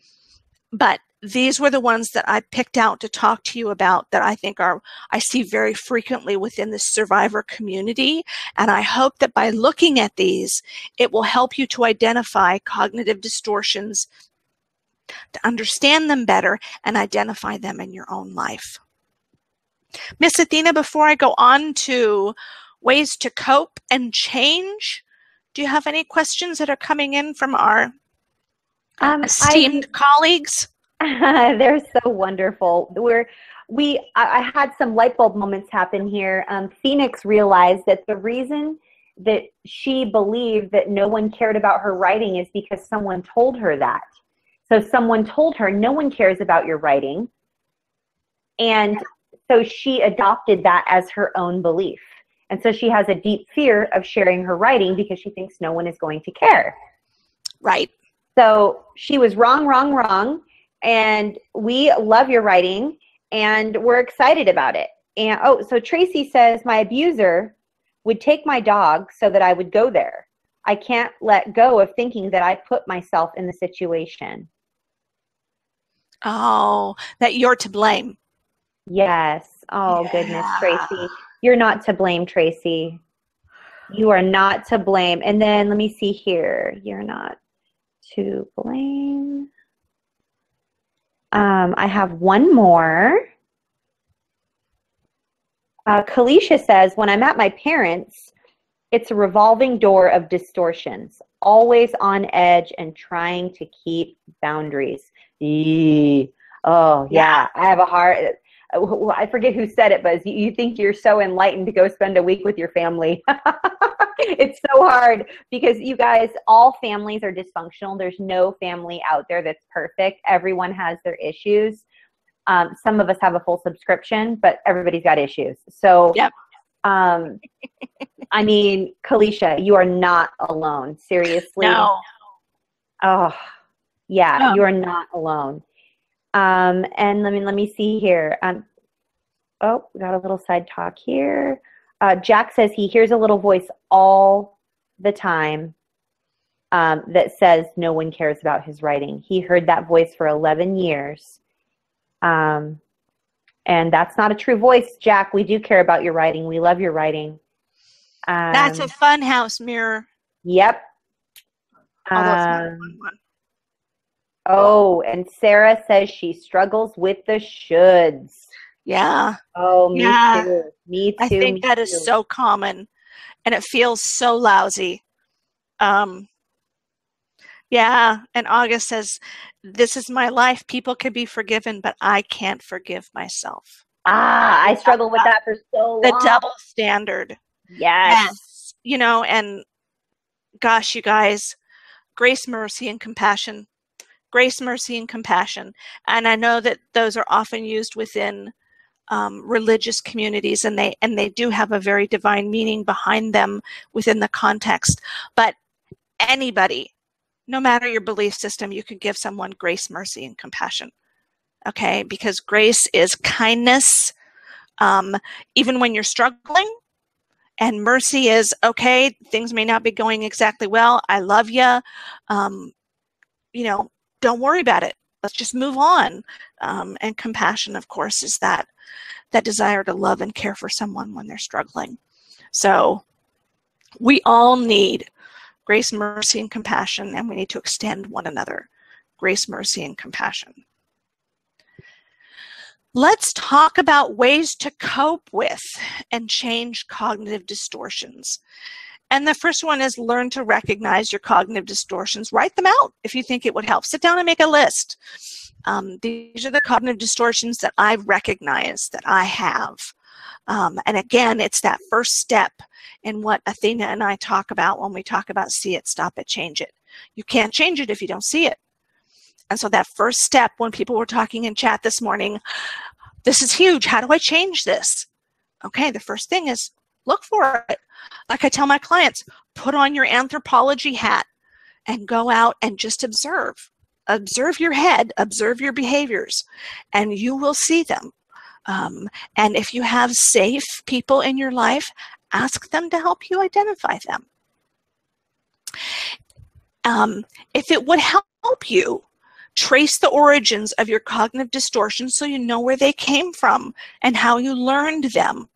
but these were the ones that I picked out to talk to you about that I think are, I see very frequently within the survivor community. And I hope that by looking at these, it will help you to identify cognitive distortions, to understand them better and identify them in your own life. Miss Athena, before I go on to ways to cope and change, do you have any questions that are coming in from our um, esteemed I, colleagues? Uh, they're so wonderful. We're, we, I, I had some light bulb moments happen here. Um, Phoenix realized that the reason that she believed that no one cared about her writing is because someone told her that. So someone told her, no one cares about your writing. And so she adopted that as her own belief. And so she has a deep fear of sharing her writing because she thinks no one is going to care. Right. So she was wrong, wrong, wrong. And we love your writing and we're excited about it. And oh, so Tracy says, my abuser would take my dog so that I would go there. I can't let go of thinking that I put myself in the situation. Oh, that you're to blame. Yes. Oh, yeah. Goodness, Tracy. You're not to blame, Tracy. You are not to blame. And then let me see here. You're not to blame. Um, I have one more. Uh, Kalisha says, when I'm at my parents', it's a revolving door of distortions, always on edge and trying to keep boundaries. Eee. Oh, yeah. I have a heart. I forget who said it, but you think you're so enlightened to go spend a week with your family. It's so hard because you guys, all families are dysfunctional. There's no family out there that's perfect. Everyone has their issues. Um, some of us have a full subscription, but everybody's got issues. So, yep. um, I mean, Kalisha, you are not alone. Seriously. No. Oh, yeah, no. You are not alone. Um, and let me, let me see here. Um, oh, we got a little side talk here. Uh, Jack says he hears a little voice all the time um, that says no one cares about his writing. He heard that voice for eleven years. Um, and that's not a true voice, Jack. We do care about your writing. We love your writing. Um, that's a fun house mirror. Yep. Um, Although it's not a fun one. Oh, and Sarah says she struggles with the shoulds. Yeah. Oh, me yeah. too. Me too. I think that too. Is so common, and it feels so lousy. Um, yeah, and August says, this is my life. People can be forgiven, but I can't forgive myself. Ah, I struggled with that for so long. The double standard. Yes. yes. You know, and gosh, you guys, grace, mercy, and compassion. Grace, mercy, and compassion. And I know that those are often used within um, religious communities, and they and they do have a very divine meaning behind them within the context. But anybody, no matter your belief system, you could give someone grace, mercy, and compassion. Okay? Because grace is kindness, um, even when you're struggling. And mercy is, okay, things may not be going exactly well. I love you. Um, you know, don't worry about it. Let's just move on. Um, and compassion, of course, is that that desire to love and care for someone when they're struggling. So we all need grace, mercy, and compassion, and we need to extend one another grace, mercy, and compassion. Let's talk about ways to cope with and change cognitive distortions. And the first one is learn to recognize your cognitive distortions. Write them out if you think it would help. Sit down and make a list. Um, these are the cognitive distortions that I recognize that I have. Um, and again, it's that first step in what Athena and I talk about when we talk about see it, stop it, change it. You can't change it if you don't see it. And so that first step, when people were talking in chat this morning, this is huge. How do I change this? Okay, the first thing is look for it. Like I tell my clients, put on your anthropology hat and go out and just observe. observe your head, observe your behaviors, and you will see them. Um, and if you have safe people in your life, ask them to help you identify them. Um, if it would help you, trace the origins of your cognitive distortions so you know where they came from and how you learned them.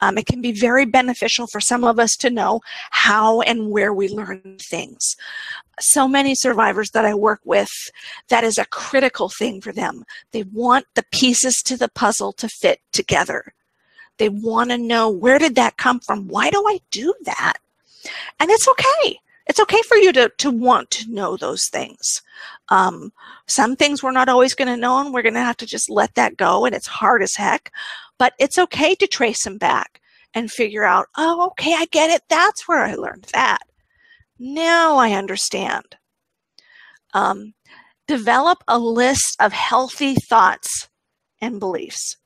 Um, it can be very beneficial for some of us to know how and where we learn things. So many survivors that I work with, that is a critical thing for them. They want the pieces to the puzzle to fit together. They want to know, where did that come from? Why do I do that? And it's okay. It's okay for you to, to want to know those things. Um, some things we're not always going to know, and we're going to have to just let that go, and it's hard as heck. But it's okay to trace them back and figure out, oh, okay, I get it. That's where I learned that. Now I understand. Um, develop a list of healthy thoughts and beliefs.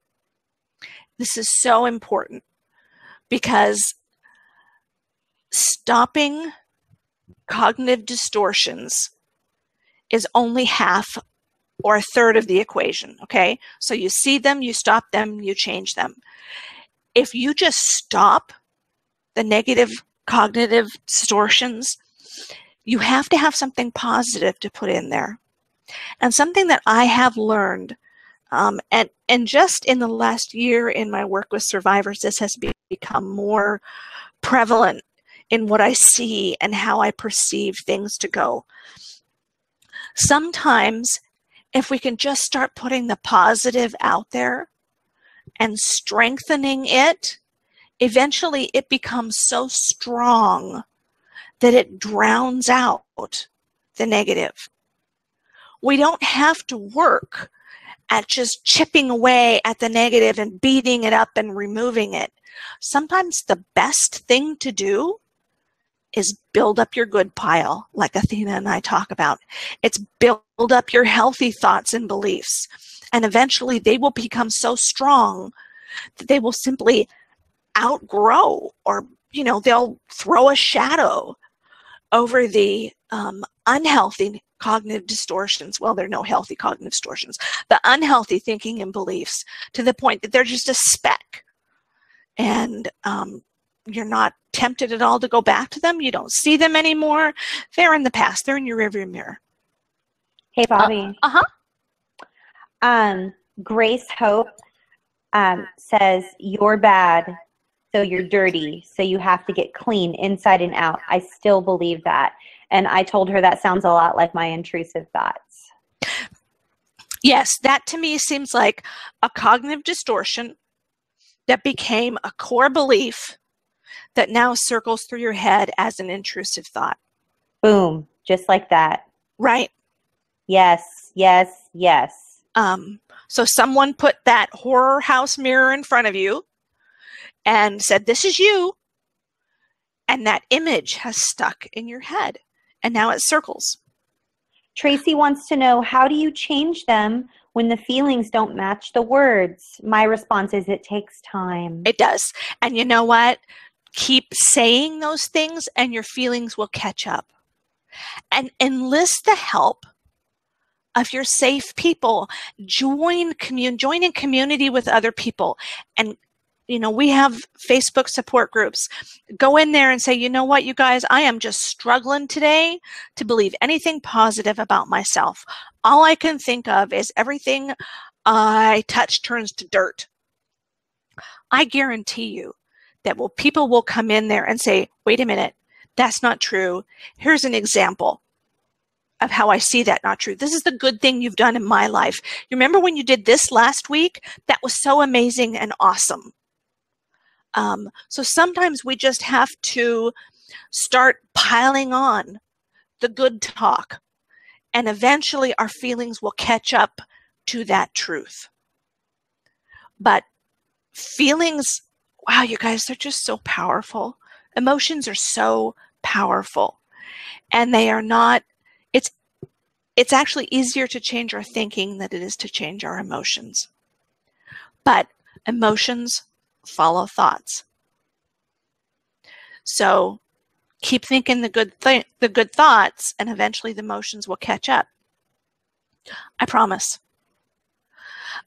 This is so important because stopping cognitive distortions is only half or a third of the equation, okay? So you see them, you stop them, you change them. If you just stop the negative cognitive distortions, you have to have something positive to put in there. And something that I have learned, um, and, and just in the last year in my work with survivors, this has be- become more prevalent in what I see and how I perceive things to go. Sometimes, if we can just start putting the positive out there and strengthening it, eventually it becomes so strong that it drowns out the negative. We don't have to work at just chipping away at the negative and beating it up and removing it. Sometimes the best thing to do is build up your good pile, like Athena and I talk about. It's build up your healthy thoughts and beliefs, and eventually they will become so strong that they will simply outgrow, or, you know, they'll throw a shadow over the um, unhealthy cognitive distortions. Well, there are no healthy cognitive distortions. The unhealthy thinking and beliefs, to the point that they're just a speck. And um, you're not tempted at all to go back to them. You don't see them anymore. They're in the past. They're in your rearview mirror. Hey, Bobbi. Uh huh. Um, Grace Hope um, says, "You're bad, so you're dirty, so you have to get clean inside and out." I still believe that, and I told her that sounds a lot like my intrusive thoughts. Yes, that to me seems like a cognitive distortion that became a core belief that now circles through your head as an intrusive thought. Boom, just like that. Right. Yes, yes, yes. Um, so someone put that horror house mirror in front of you and said, this is you. And that image has stuck in your head. And now it circles. Tracy wants to know, how do you change them when the feelings don't match the words? My response is, it takes time. It does. And you know what? Keep saying those things and your feelings will catch up. And enlist the help of your safe people. Join commun- join in community with other people. And, you know, we have Facebook support groups. Go in there and say, you know what, you guys, I am just struggling today to believe anything positive about myself. All I can think of is everything I touch turns to dirt. I guarantee you that will people will come in there and say, wait a minute, that's not true. Here's an example of how I see that not true. This is the good thing you've done in my life. You remember when you did this last week? That was so amazing and awesome. Um, so sometimes we just have to start piling on the good talk, and eventually our feelings will catch up to that truth. But feelings, wow, you guys, they're just so powerful. Emotions are so powerful, and they are not It's it's actually easier to change our thinking than it is to change our emotions. But emotions follow thoughts. So keep thinking the good th- the good thoughts, and eventually the emotions will catch up. I promise.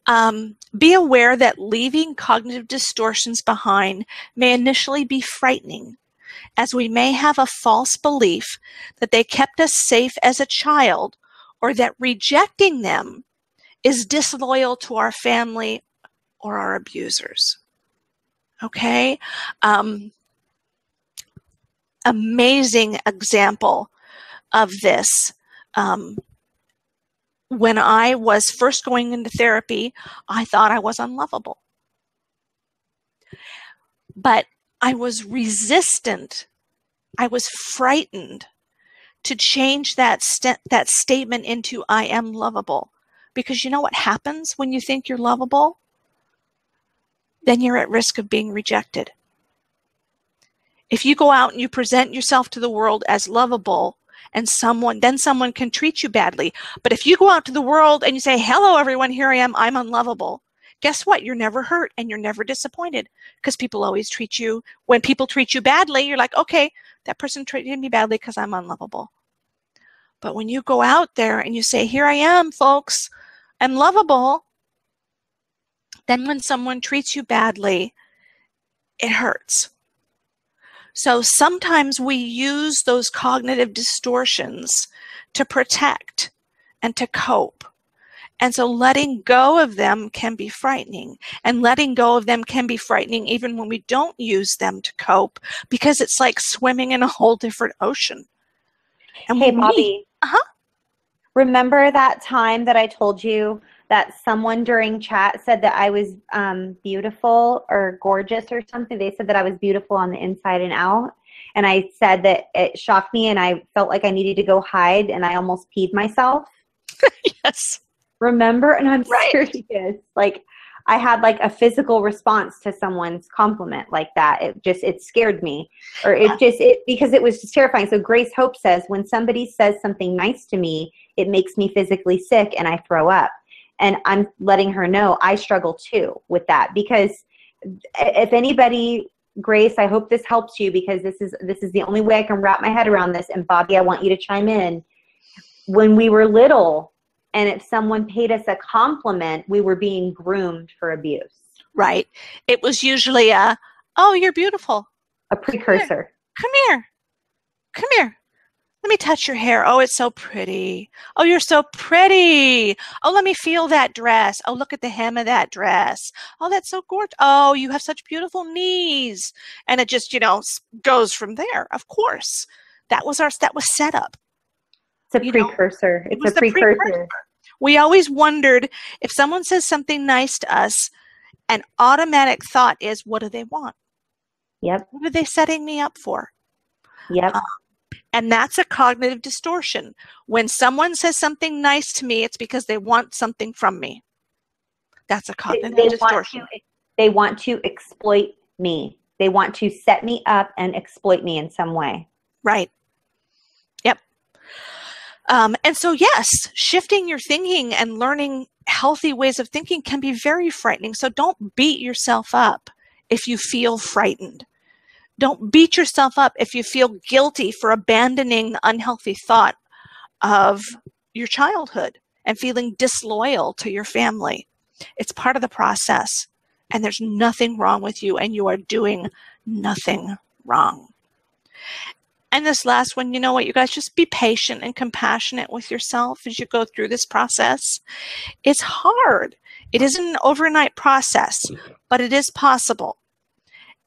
Um, be aware that leaving cognitive distortions behind may initially be frightening, as we may have a false belief that they kept us safe as a child, or that rejecting them is disloyal to our family or our abusers. Okay? Um, amazing example of this. Um, when I was first going into therapy, I thought I was unlovable. But I was resistant. I was frightened to change that st- that statement into I am lovable. Because you know what happens when you think you're lovable? Then you're at risk of being rejected. If you go out and you present yourself to the world as lovable, and someone, then someone can treat you badly. But if you go out to the world and you say, hello, everyone, here I am, I'm unlovable. Guess what? You're never hurt and you're never disappointed, because people always treat you, when people treat you badly, you're like, okay, that person treated me badly because I'm unlovable. But when you go out there and you say, here I am, folks, I'm lovable, then when someone treats you badly, it hurts. So sometimes we use those cognitive distortions to protect and to cope. And so letting go of them can be frightening. And letting go of them can be frightening even when we don't use them to cope, because it's like swimming in a whole different ocean. And hey, Bobbi, uh-huh. remember that time that I told you that someone during chat said that I was um, beautiful or gorgeous or something? They said that I was beautiful on the inside and out. And I said that it shocked me and I felt like I needed to go hide and I almost peed myself. Yes. Remember? And I'm right. serious. Like, I had like a physical response to someone's compliment like that. It just, it scared me, or it yeah. just, it because it was just terrifying. So Grace Hope says, when somebody says something nice to me, it makes me physically sick and I throw up. And I'm letting her know I struggle too with that, because if anybody, Grace, I hope this helps you, because this is, this is the only way I can wrap my head around this. And Bobbi, I want you to chime in. When we were little, and if someone paid us a compliment, we were being groomed for abuse. Right. It was usually a, oh, you're beautiful. A precursor. Come here. Come here. Come here. Let me touch your hair. Oh, it's so pretty. Oh, you're so pretty. Oh, let me feel that dress. Oh, look at the hem of that dress. Oh, that's so gorgeous. Oh, you have such beautiful knees. And it just, you know, goes from there. Of course. That was our, that was set up. It's a precursor. It's a precursor. We always wondered, if someone says something nice to us, an automatic thought is, what do they want? Yep. What are they setting me up for? Yep. Uh, and that's a cognitive distortion. When someone says something nice to me, it's because they want something from me. That's a cognitive they, they distortion. Want to, they want to exploit me. They want to set me up and exploit me in some way. Right. Yep. Um, and so, yes, shifting your thinking and learning healthy ways of thinking can be very frightening. So don't beat yourself up if you feel frightened. Don't beat yourself up if you feel guilty for abandoning the unhealthy thought of your childhood and feeling disloyal to your family. It's part of the process, and there's nothing wrong with you, and you are doing nothing wrong. And this last one, you know what, you guys, just be patient and compassionate with yourself as you go through this process. It's hard. It isn't an overnight process, but it is possible.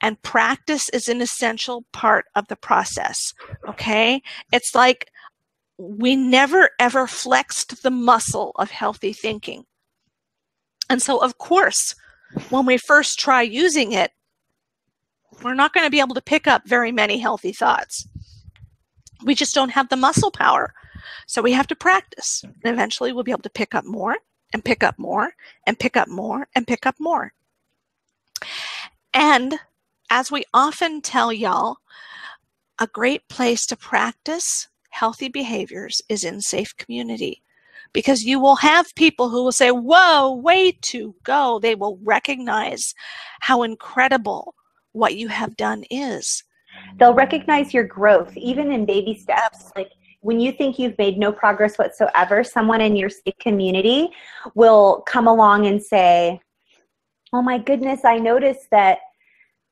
And practice is an essential part of the process, okay? It's like we never, ever flexed the muscle of healthy thinking. And so, of course, when we first try using it, we're not going to be able to pick up very many healthy thoughts. We just don't have the muscle power. So we have to practice. And eventually we'll be able to pick up more and pick up more and pick up more and pick up more. And as we often tell y'all, a great place to practice healthy behaviors is in safe community, because you will have people who will say, whoa, way to go. They will recognize how incredible what you have done is. They'll recognize your growth, even in baby steps. Like, when you think you've made no progress whatsoever, someone in your safe community will come along and say, oh my goodness, I noticed that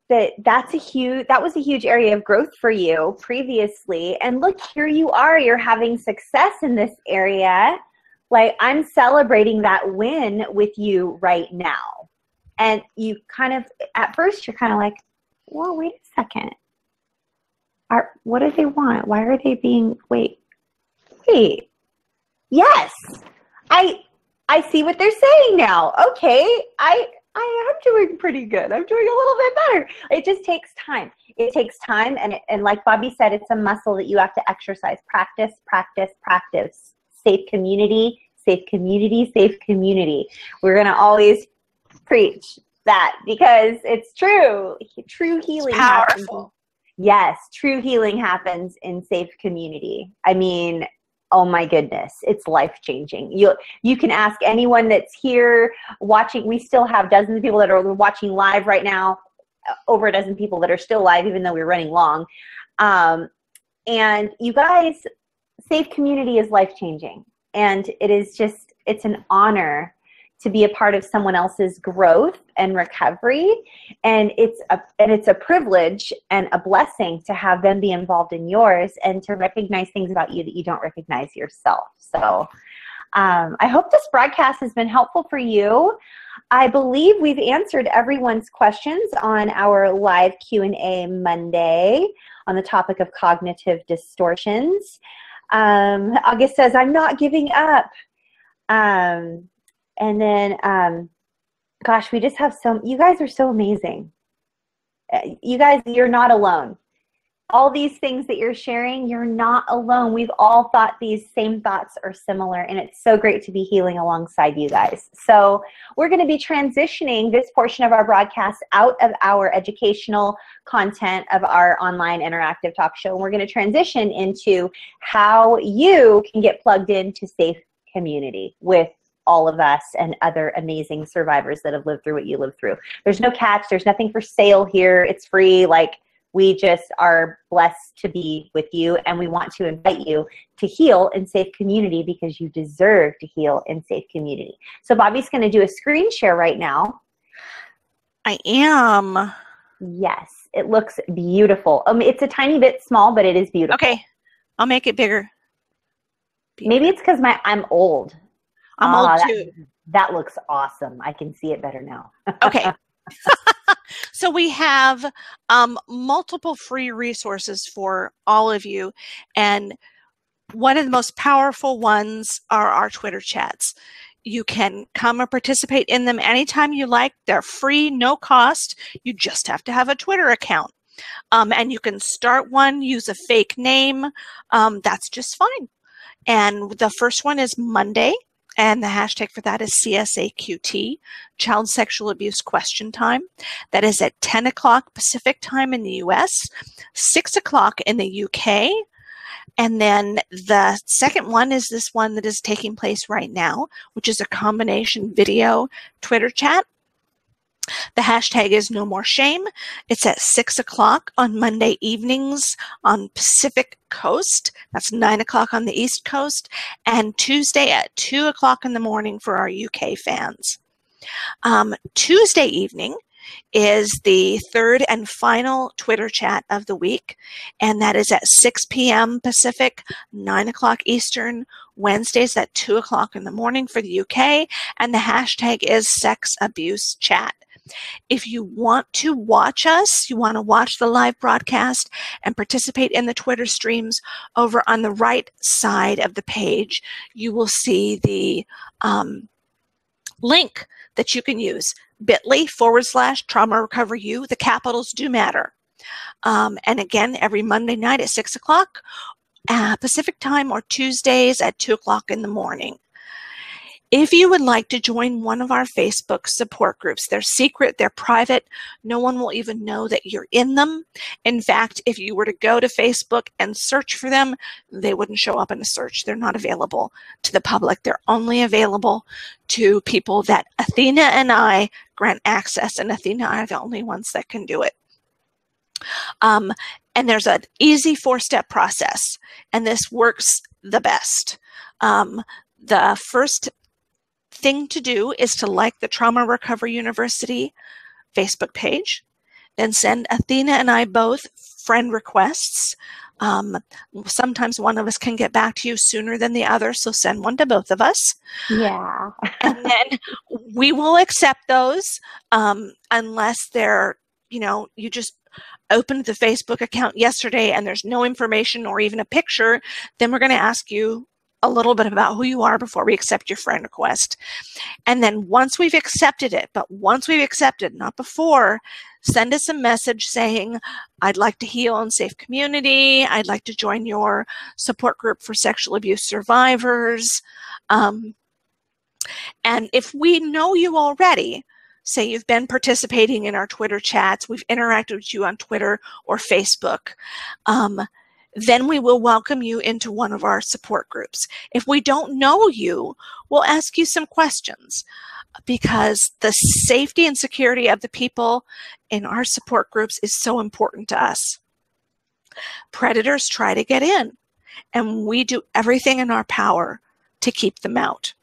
that that's a huge, that was a huge area of growth for you previously. And look, here you are, you're having success in this area. Like, I'm celebrating that win with you right now. And you kind of, at first you're kind of like, whoa, wait a second. Are, what do they want? Why are they being, wait, wait. Yes, I, I see what they're saying now. Okay, I, I am doing pretty good. I'm doing a little bit better. It just takes time. It takes time. And, it, and like Bobbi said, it's a muscle that you have to exercise. Practice, practice, practice. Safe community, safe community, safe community. We're going to always preach that because it's true. True healing. It's powerful. Happens. Yes, true healing happens in safe community. I mean, oh my goodness, it's life-changing. You you can ask anyone that's here watching. We still have dozens of people that are watching live right now, over a dozen people that are still live, even though we're running long. Um, and you guys, safe community is life-changing. And it is just, it's an honor to be a part of someone else's growth and recovery. And it's a, and it's a privilege and a blessing to have them be involved in yours and to recognize things about you that you don't recognize yourself. So um, I hope this broadcast has been helpful for you. I believe we've answered everyone's questions on our live Q and A Monday on the topic of cognitive distortions. Um, August says, I'm not giving up. Um, And then, um, gosh, we just have so, you guys are so amazing. You guys, you're not alone. All these things that you're sharing, you're not alone. We've all thought these same thoughts are similar, and it's so great to be healing alongside you guys. So we're going to be transitioning this portion of our broadcast out of our educational content of our online interactive talk show. And we're going to transition into how you can get plugged into safe community with all of us and other amazing survivors that have lived through what you lived through. There's no catch. There's nothing for sale here. It's free. Like, we just are blessed to be with you, and we want to invite you to heal in safe community because you deserve to heal in safe community. So Bobbi's going to do a screen share right now. I am. Yes. It looks beautiful. Um, it's a tiny bit small, but it is beautiful. Okay. I'll make it bigger. Beautiful. Maybe it's because my I'm old. I'm oh, old too. That, that looks awesome. I can see it better now. Okay. So we have um, multiple free resources for all of you. And one of the most powerful ones are our Twitter chats. You can come and participate in them anytime you like. They're free, no cost. You just have to have a Twitter account. Um, and you can start one, use a fake name. Um, that's just fine. And the first one is Monday. And the hashtag for that is C S A Q T, Child Sexual Abuse Question Time. That is at ten o'clock Pacific time in the U S, six o'clock in the U K. And then the second one is this one that is taking place right now, which is a combination video Twitter chat. The hashtag is NoMoreShame. It's at six o'clock on Monday evenings on Pacific Coast. That's nine o'clock on the East Coast. And Tuesday at two o'clock in the morning for our U K fans. Um, Tuesday evening is the third and final Twitter chat of the week. And that is at six p m Pacific, nine o'clock Eastern. Wednesdays at two o'clock in the morning for the U K. And the hashtag is Sex Abuse Chat. If you want to watch us, you want to watch the live broadcast and participate in the Twitter streams, over on the right side of the page, you will see the um, link that you can use, bit.ly forward slash trauma recovery U. The capitals do matter. Um, and again, every Monday night at six o'clock uh, Pacific time, or Tuesdays at two o'clock in the morning. If you would like to join one of our Facebook support groups, they're secret, they're private, no one will even know that you're in them. In fact, if you were to go to Facebook and search for them, they wouldn't show up in a search. They're not available to the public. They're only available to people that Athena and I grant access, and Athena and I are the only ones that can do it. Um, and there's an easy four-step process, and this works the best. Um, the first thing to do is to like the Trauma Recovery University Facebook page, then send Athena and I both friend requests. Um, sometimes one of us can get back to you sooner than the other, so send one to both of us. Yeah. And then we will accept those um, unless they're, you know, you just opened the Facebook account yesterday and there's no information or even a picture, then we're going to ask you a little bit about who you are before we accept your friend request. And then once we've accepted it, but once we've accepted, not before, send us a message saying, I'd like to heal in safe community. I'd like to join your support group for sexual abuse survivors. Um, and if we know you already, say you've been participating in our Twitter chats, we've interacted with you on Twitter or Facebook, um, then we will welcome you into one of our support groups. If we don't know you, we'll ask you some questions, because the safety and security of the people in our support groups is so important to us. Predators try to get in, and we do everything in our power to keep them out.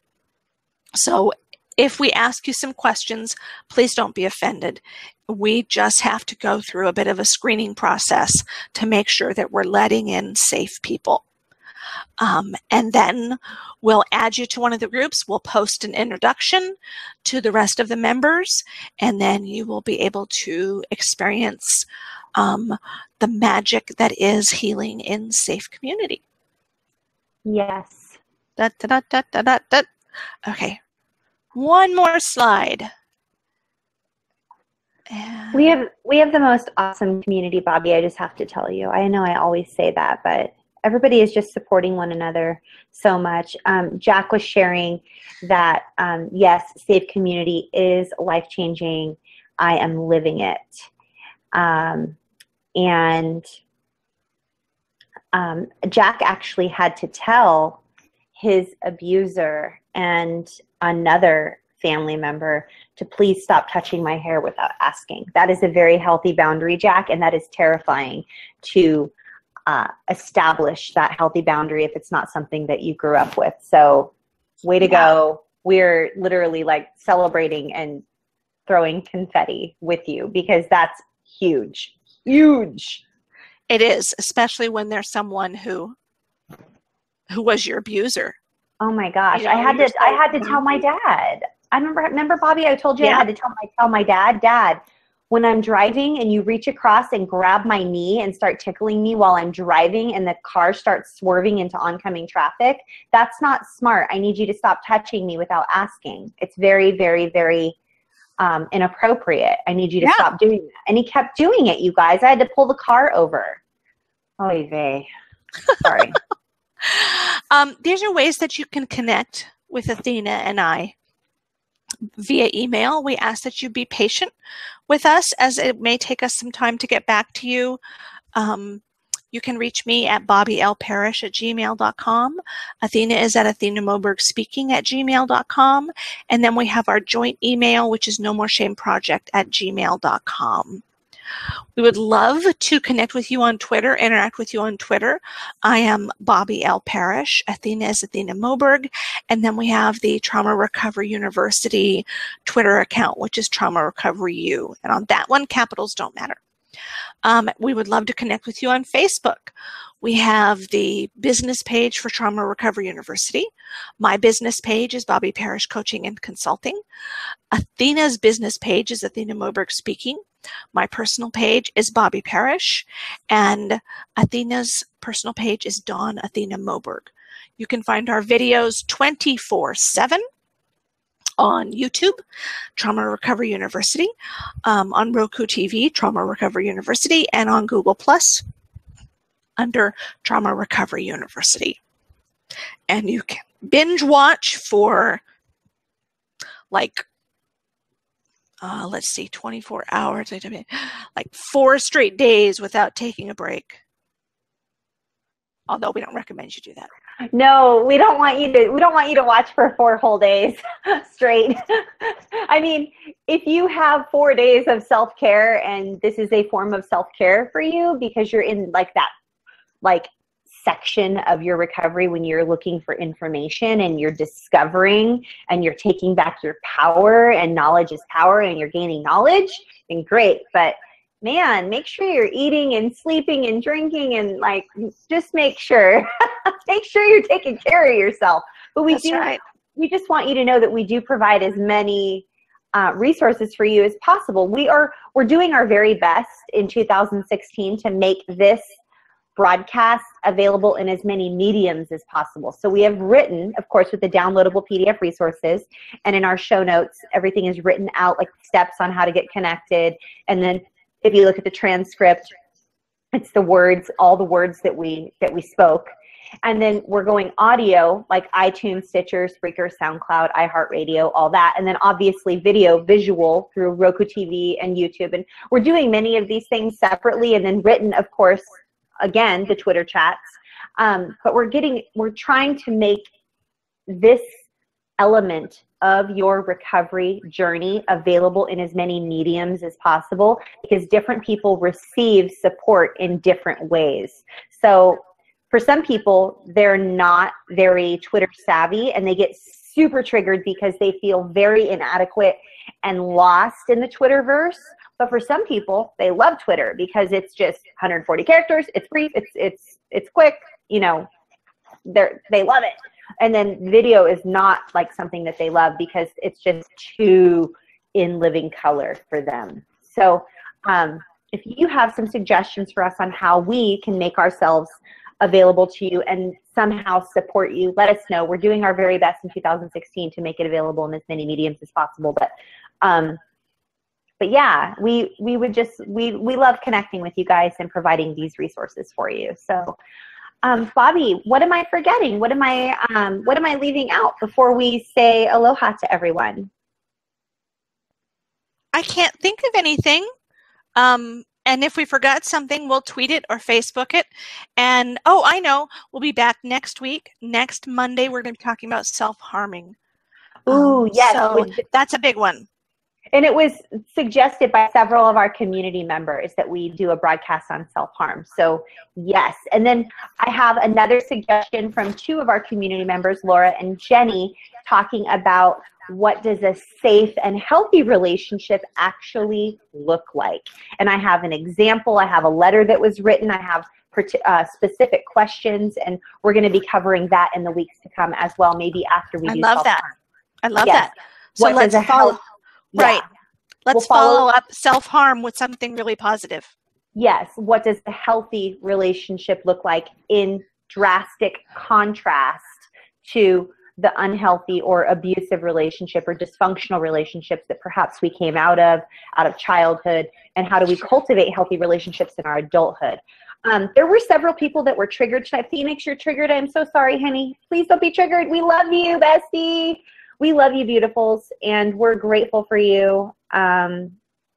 So if we ask you some questions, please don't be offended. We just have to go through a bit of a screening process to make sure that we're letting in safe people. Um, and then we'll add you to one of the groups. We'll post an introduction to the rest of the members, and then you will be able to experience um, the magic that is healing in safe community. Yes. Da, da, da, da, da, da. Okay. One more slide. And we have we have the most awesome community, Bobbi. I just have to tell you. I know I always say that, but everybody is just supporting one another so much. Um, Jack was sharing that um, yes, safe community is life changing. I am living it, um, and um, Jack actually had to tell his abuser and another family member to please stop touching my hair without asking. That is a very healthy boundary, Jack, and that is terrifying to uh, establish that healthy boundary if it's not something that you grew up with. So way to go. We're literally like celebrating and throwing confetti with you, because that's huge, huge. It is, especially when there's someone who, who was your abuser. Oh my gosh. I had to, I had to tell my dad. I remember, remember Bobbi, I told you yeah. I had to tell my, tell my dad, dad, when I'm driving and you reach across and grab my knee and start tickling me while I'm driving and the car starts swerving into oncoming traffic, that's not smart. I need you to stop touching me without asking. It's very, very, very um, inappropriate. I need you to yeah. stop doing that. And he kept doing it, you guys. I had to pull the car over. Oy vey. Sorry. Um, these are ways that you can connect with Athena and I via email. We ask that you be patient with us, as it may take us some time to get back to you. Um, you can reach me at bobbi l parish at gmail dot com. Athena is at Athena Moberg Speaking at gmail dot com. And then we have our joint email, which is no more shame project at gmail dot com. We would love to connect with you on Twitter, interact with you on Twitter. I am Bobbi L. Parish. Athena is Athena Moberg. And then we have the Trauma Recovery University Twitter account, which is Trauma Recovery U. And on that one, capitals don't matter. Um, we would love to connect with you on Facebook. We have the business page for Trauma Recovery University. My business page is Bobbi Parish Coaching and Consulting. Athena's business page is Athena Moberg Speaking. My personal page is Bobbi Parish, and Athena's personal page is Dawn Athena Moberg. You can find our videos twenty-four seven on YouTube, Trauma Recovery University, um, on Roku T V, Trauma Recovery University, and on Google Plus under Trauma Recovery University. And you can binge watch for like Uh, let's see, twenty-four hours, like four straight days without taking a break. Although we don't recommend you do that. No, we don't want you to, we don't want you to watch for four whole days straight. I mean, if you have four days of self-care and this is a form of self-care for you because you're in like that like section of your recovery when you're looking for information and you're discovering and you're taking back your power, and knowledge is power, and you're gaining knowledge, then great. But man, make sure you're eating and sleeping and drinking and like just make sure make sure you're taking care of yourself. But we That's do right. we just want you to know that we do provide as many uh, resources for you as possible. We are we're doing our very best in two thousand sixteen to make this broadcast available in as many mediums as possible. So we have written, of course, with the downloadable P D F resources, and in our show notes, everything is written out, like steps on how to get connected. And then if you look at the transcript, it's the words, all the words that we that we spoke. And then we're going audio, like iTunes, Stitcher, Spreaker, SoundCloud, iHeartRadio, all that. And then obviously video, visual through Roku T V and YouTube. And we're doing many of these things separately, and then written, of course, again, the Twitter chats, um, but we're getting, we're trying to make this element of your recovery journey available in as many mediums as possible, because different people receive support in different ways. So for some people, they're not very Twitter savvy and they get super triggered because they feel very inadequate and lost in the Twitterverse. But for some people, they love Twitter because it's just one hundred forty characters, it's brief, it's it's it's quick, you know, they're they love it. And then video is not like something that they love because it's just too in living color for them. So um, if you have some suggestions for us on how we can make ourselves available to you and somehow support you, let us know. We're doing our very best in two thousand sixteen to make it available in as many mediums as possible. But um, But yeah, we we would just we we love connecting with you guys and providing these resources for you. So, um, Bobbi, what am I forgetting? What am I um, what am I leaving out before we say aloha to everyone? I can't think of anything. Um, and if we forgot something, we'll tweet it or Facebook it. And oh, I know, we'll be back next week. Next Monday, we're going to be talking about self-harming. Ooh, um, yes, so that's a big one. And it was suggested by several of our community members that we do a broadcast on self-harm. So yes. And then I have another suggestion from two of our community members, Laura and Jenny, talking about what does a safe and healthy relationship actually look like. And I have an example. I have a letter that was written. I have uh, specific questions. And we're going to be covering that in the weeks to come as well, maybe after we I do self-harm. I love that. I love yes. that. So what let's does a follow Yeah. Right. Let's we'll follow, follow up self-harm with something really positive. Yes. What does the healthy relationship look like in drastic contrast to the unhealthy or abusive relationship or dysfunctional relationships that perhaps we came out of, out of childhood, and how do we cultivate healthy relationships in our adulthood? Um, there were several people that were triggered tonight. Phoenix, you're triggered. I'm so sorry, honey. Please don't be triggered. We love you, bestie. We love you, beautifuls, and we're grateful for you. Um,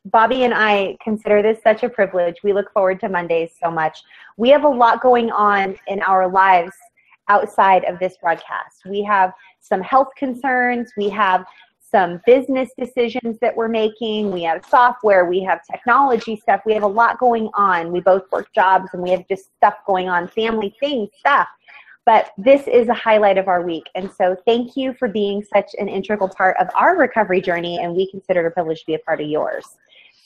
Bobbi and I consider this such a privilege. We look forward to Mondays so much. We have a lot going on in our lives outside of this broadcast. We have some health concerns. We have some business decisions that we're making. We have software. We have technology stuff. We have a lot going on. We both work jobs, and we have just stuff going on, family things, stuff. But this is a highlight of our week. And so thank you for being such an integral part of our recovery journey, and we consider it a privilege to be a part of yours.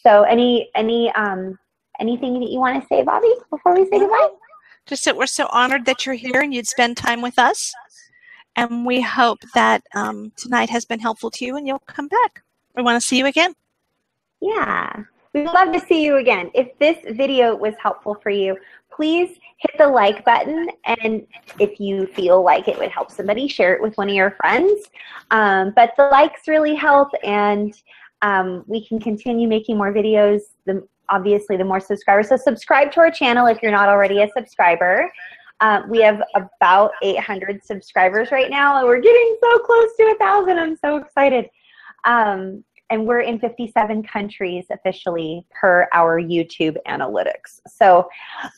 So any any um, anything that you want to say, Bobbi, before we say goodbye? Just that we're so honored that you're here and you'd spend time with us. And we hope that um, tonight has been helpful to you and you'll come back. We want to see you again. Yeah. We'd love to see you again. If this video was helpful for you, please hit the like button, and if you feel like it would help somebody, share it with one of your friends. Um, but the likes really help, and um, we can continue making more videos, the, obviously the more subscribers. So subscribe to our channel if you're not already a subscriber. Uh, we have about eight hundred subscribers right now, and we're getting so close to one thousand. I'm so excited. Um, And we're in fifty-seven countries officially per our YouTube analytics. So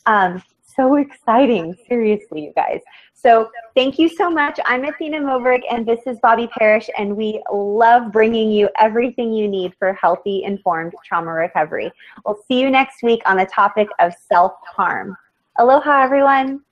um, so exciting. Seriously, you guys. So thank you so much. I'm Athena Moberg, and this is Bobbi Parish, and we love bringing you everything you need for healthy, informed trauma recovery. We'll see you next week on the topic of self-harm. Aloha, everyone.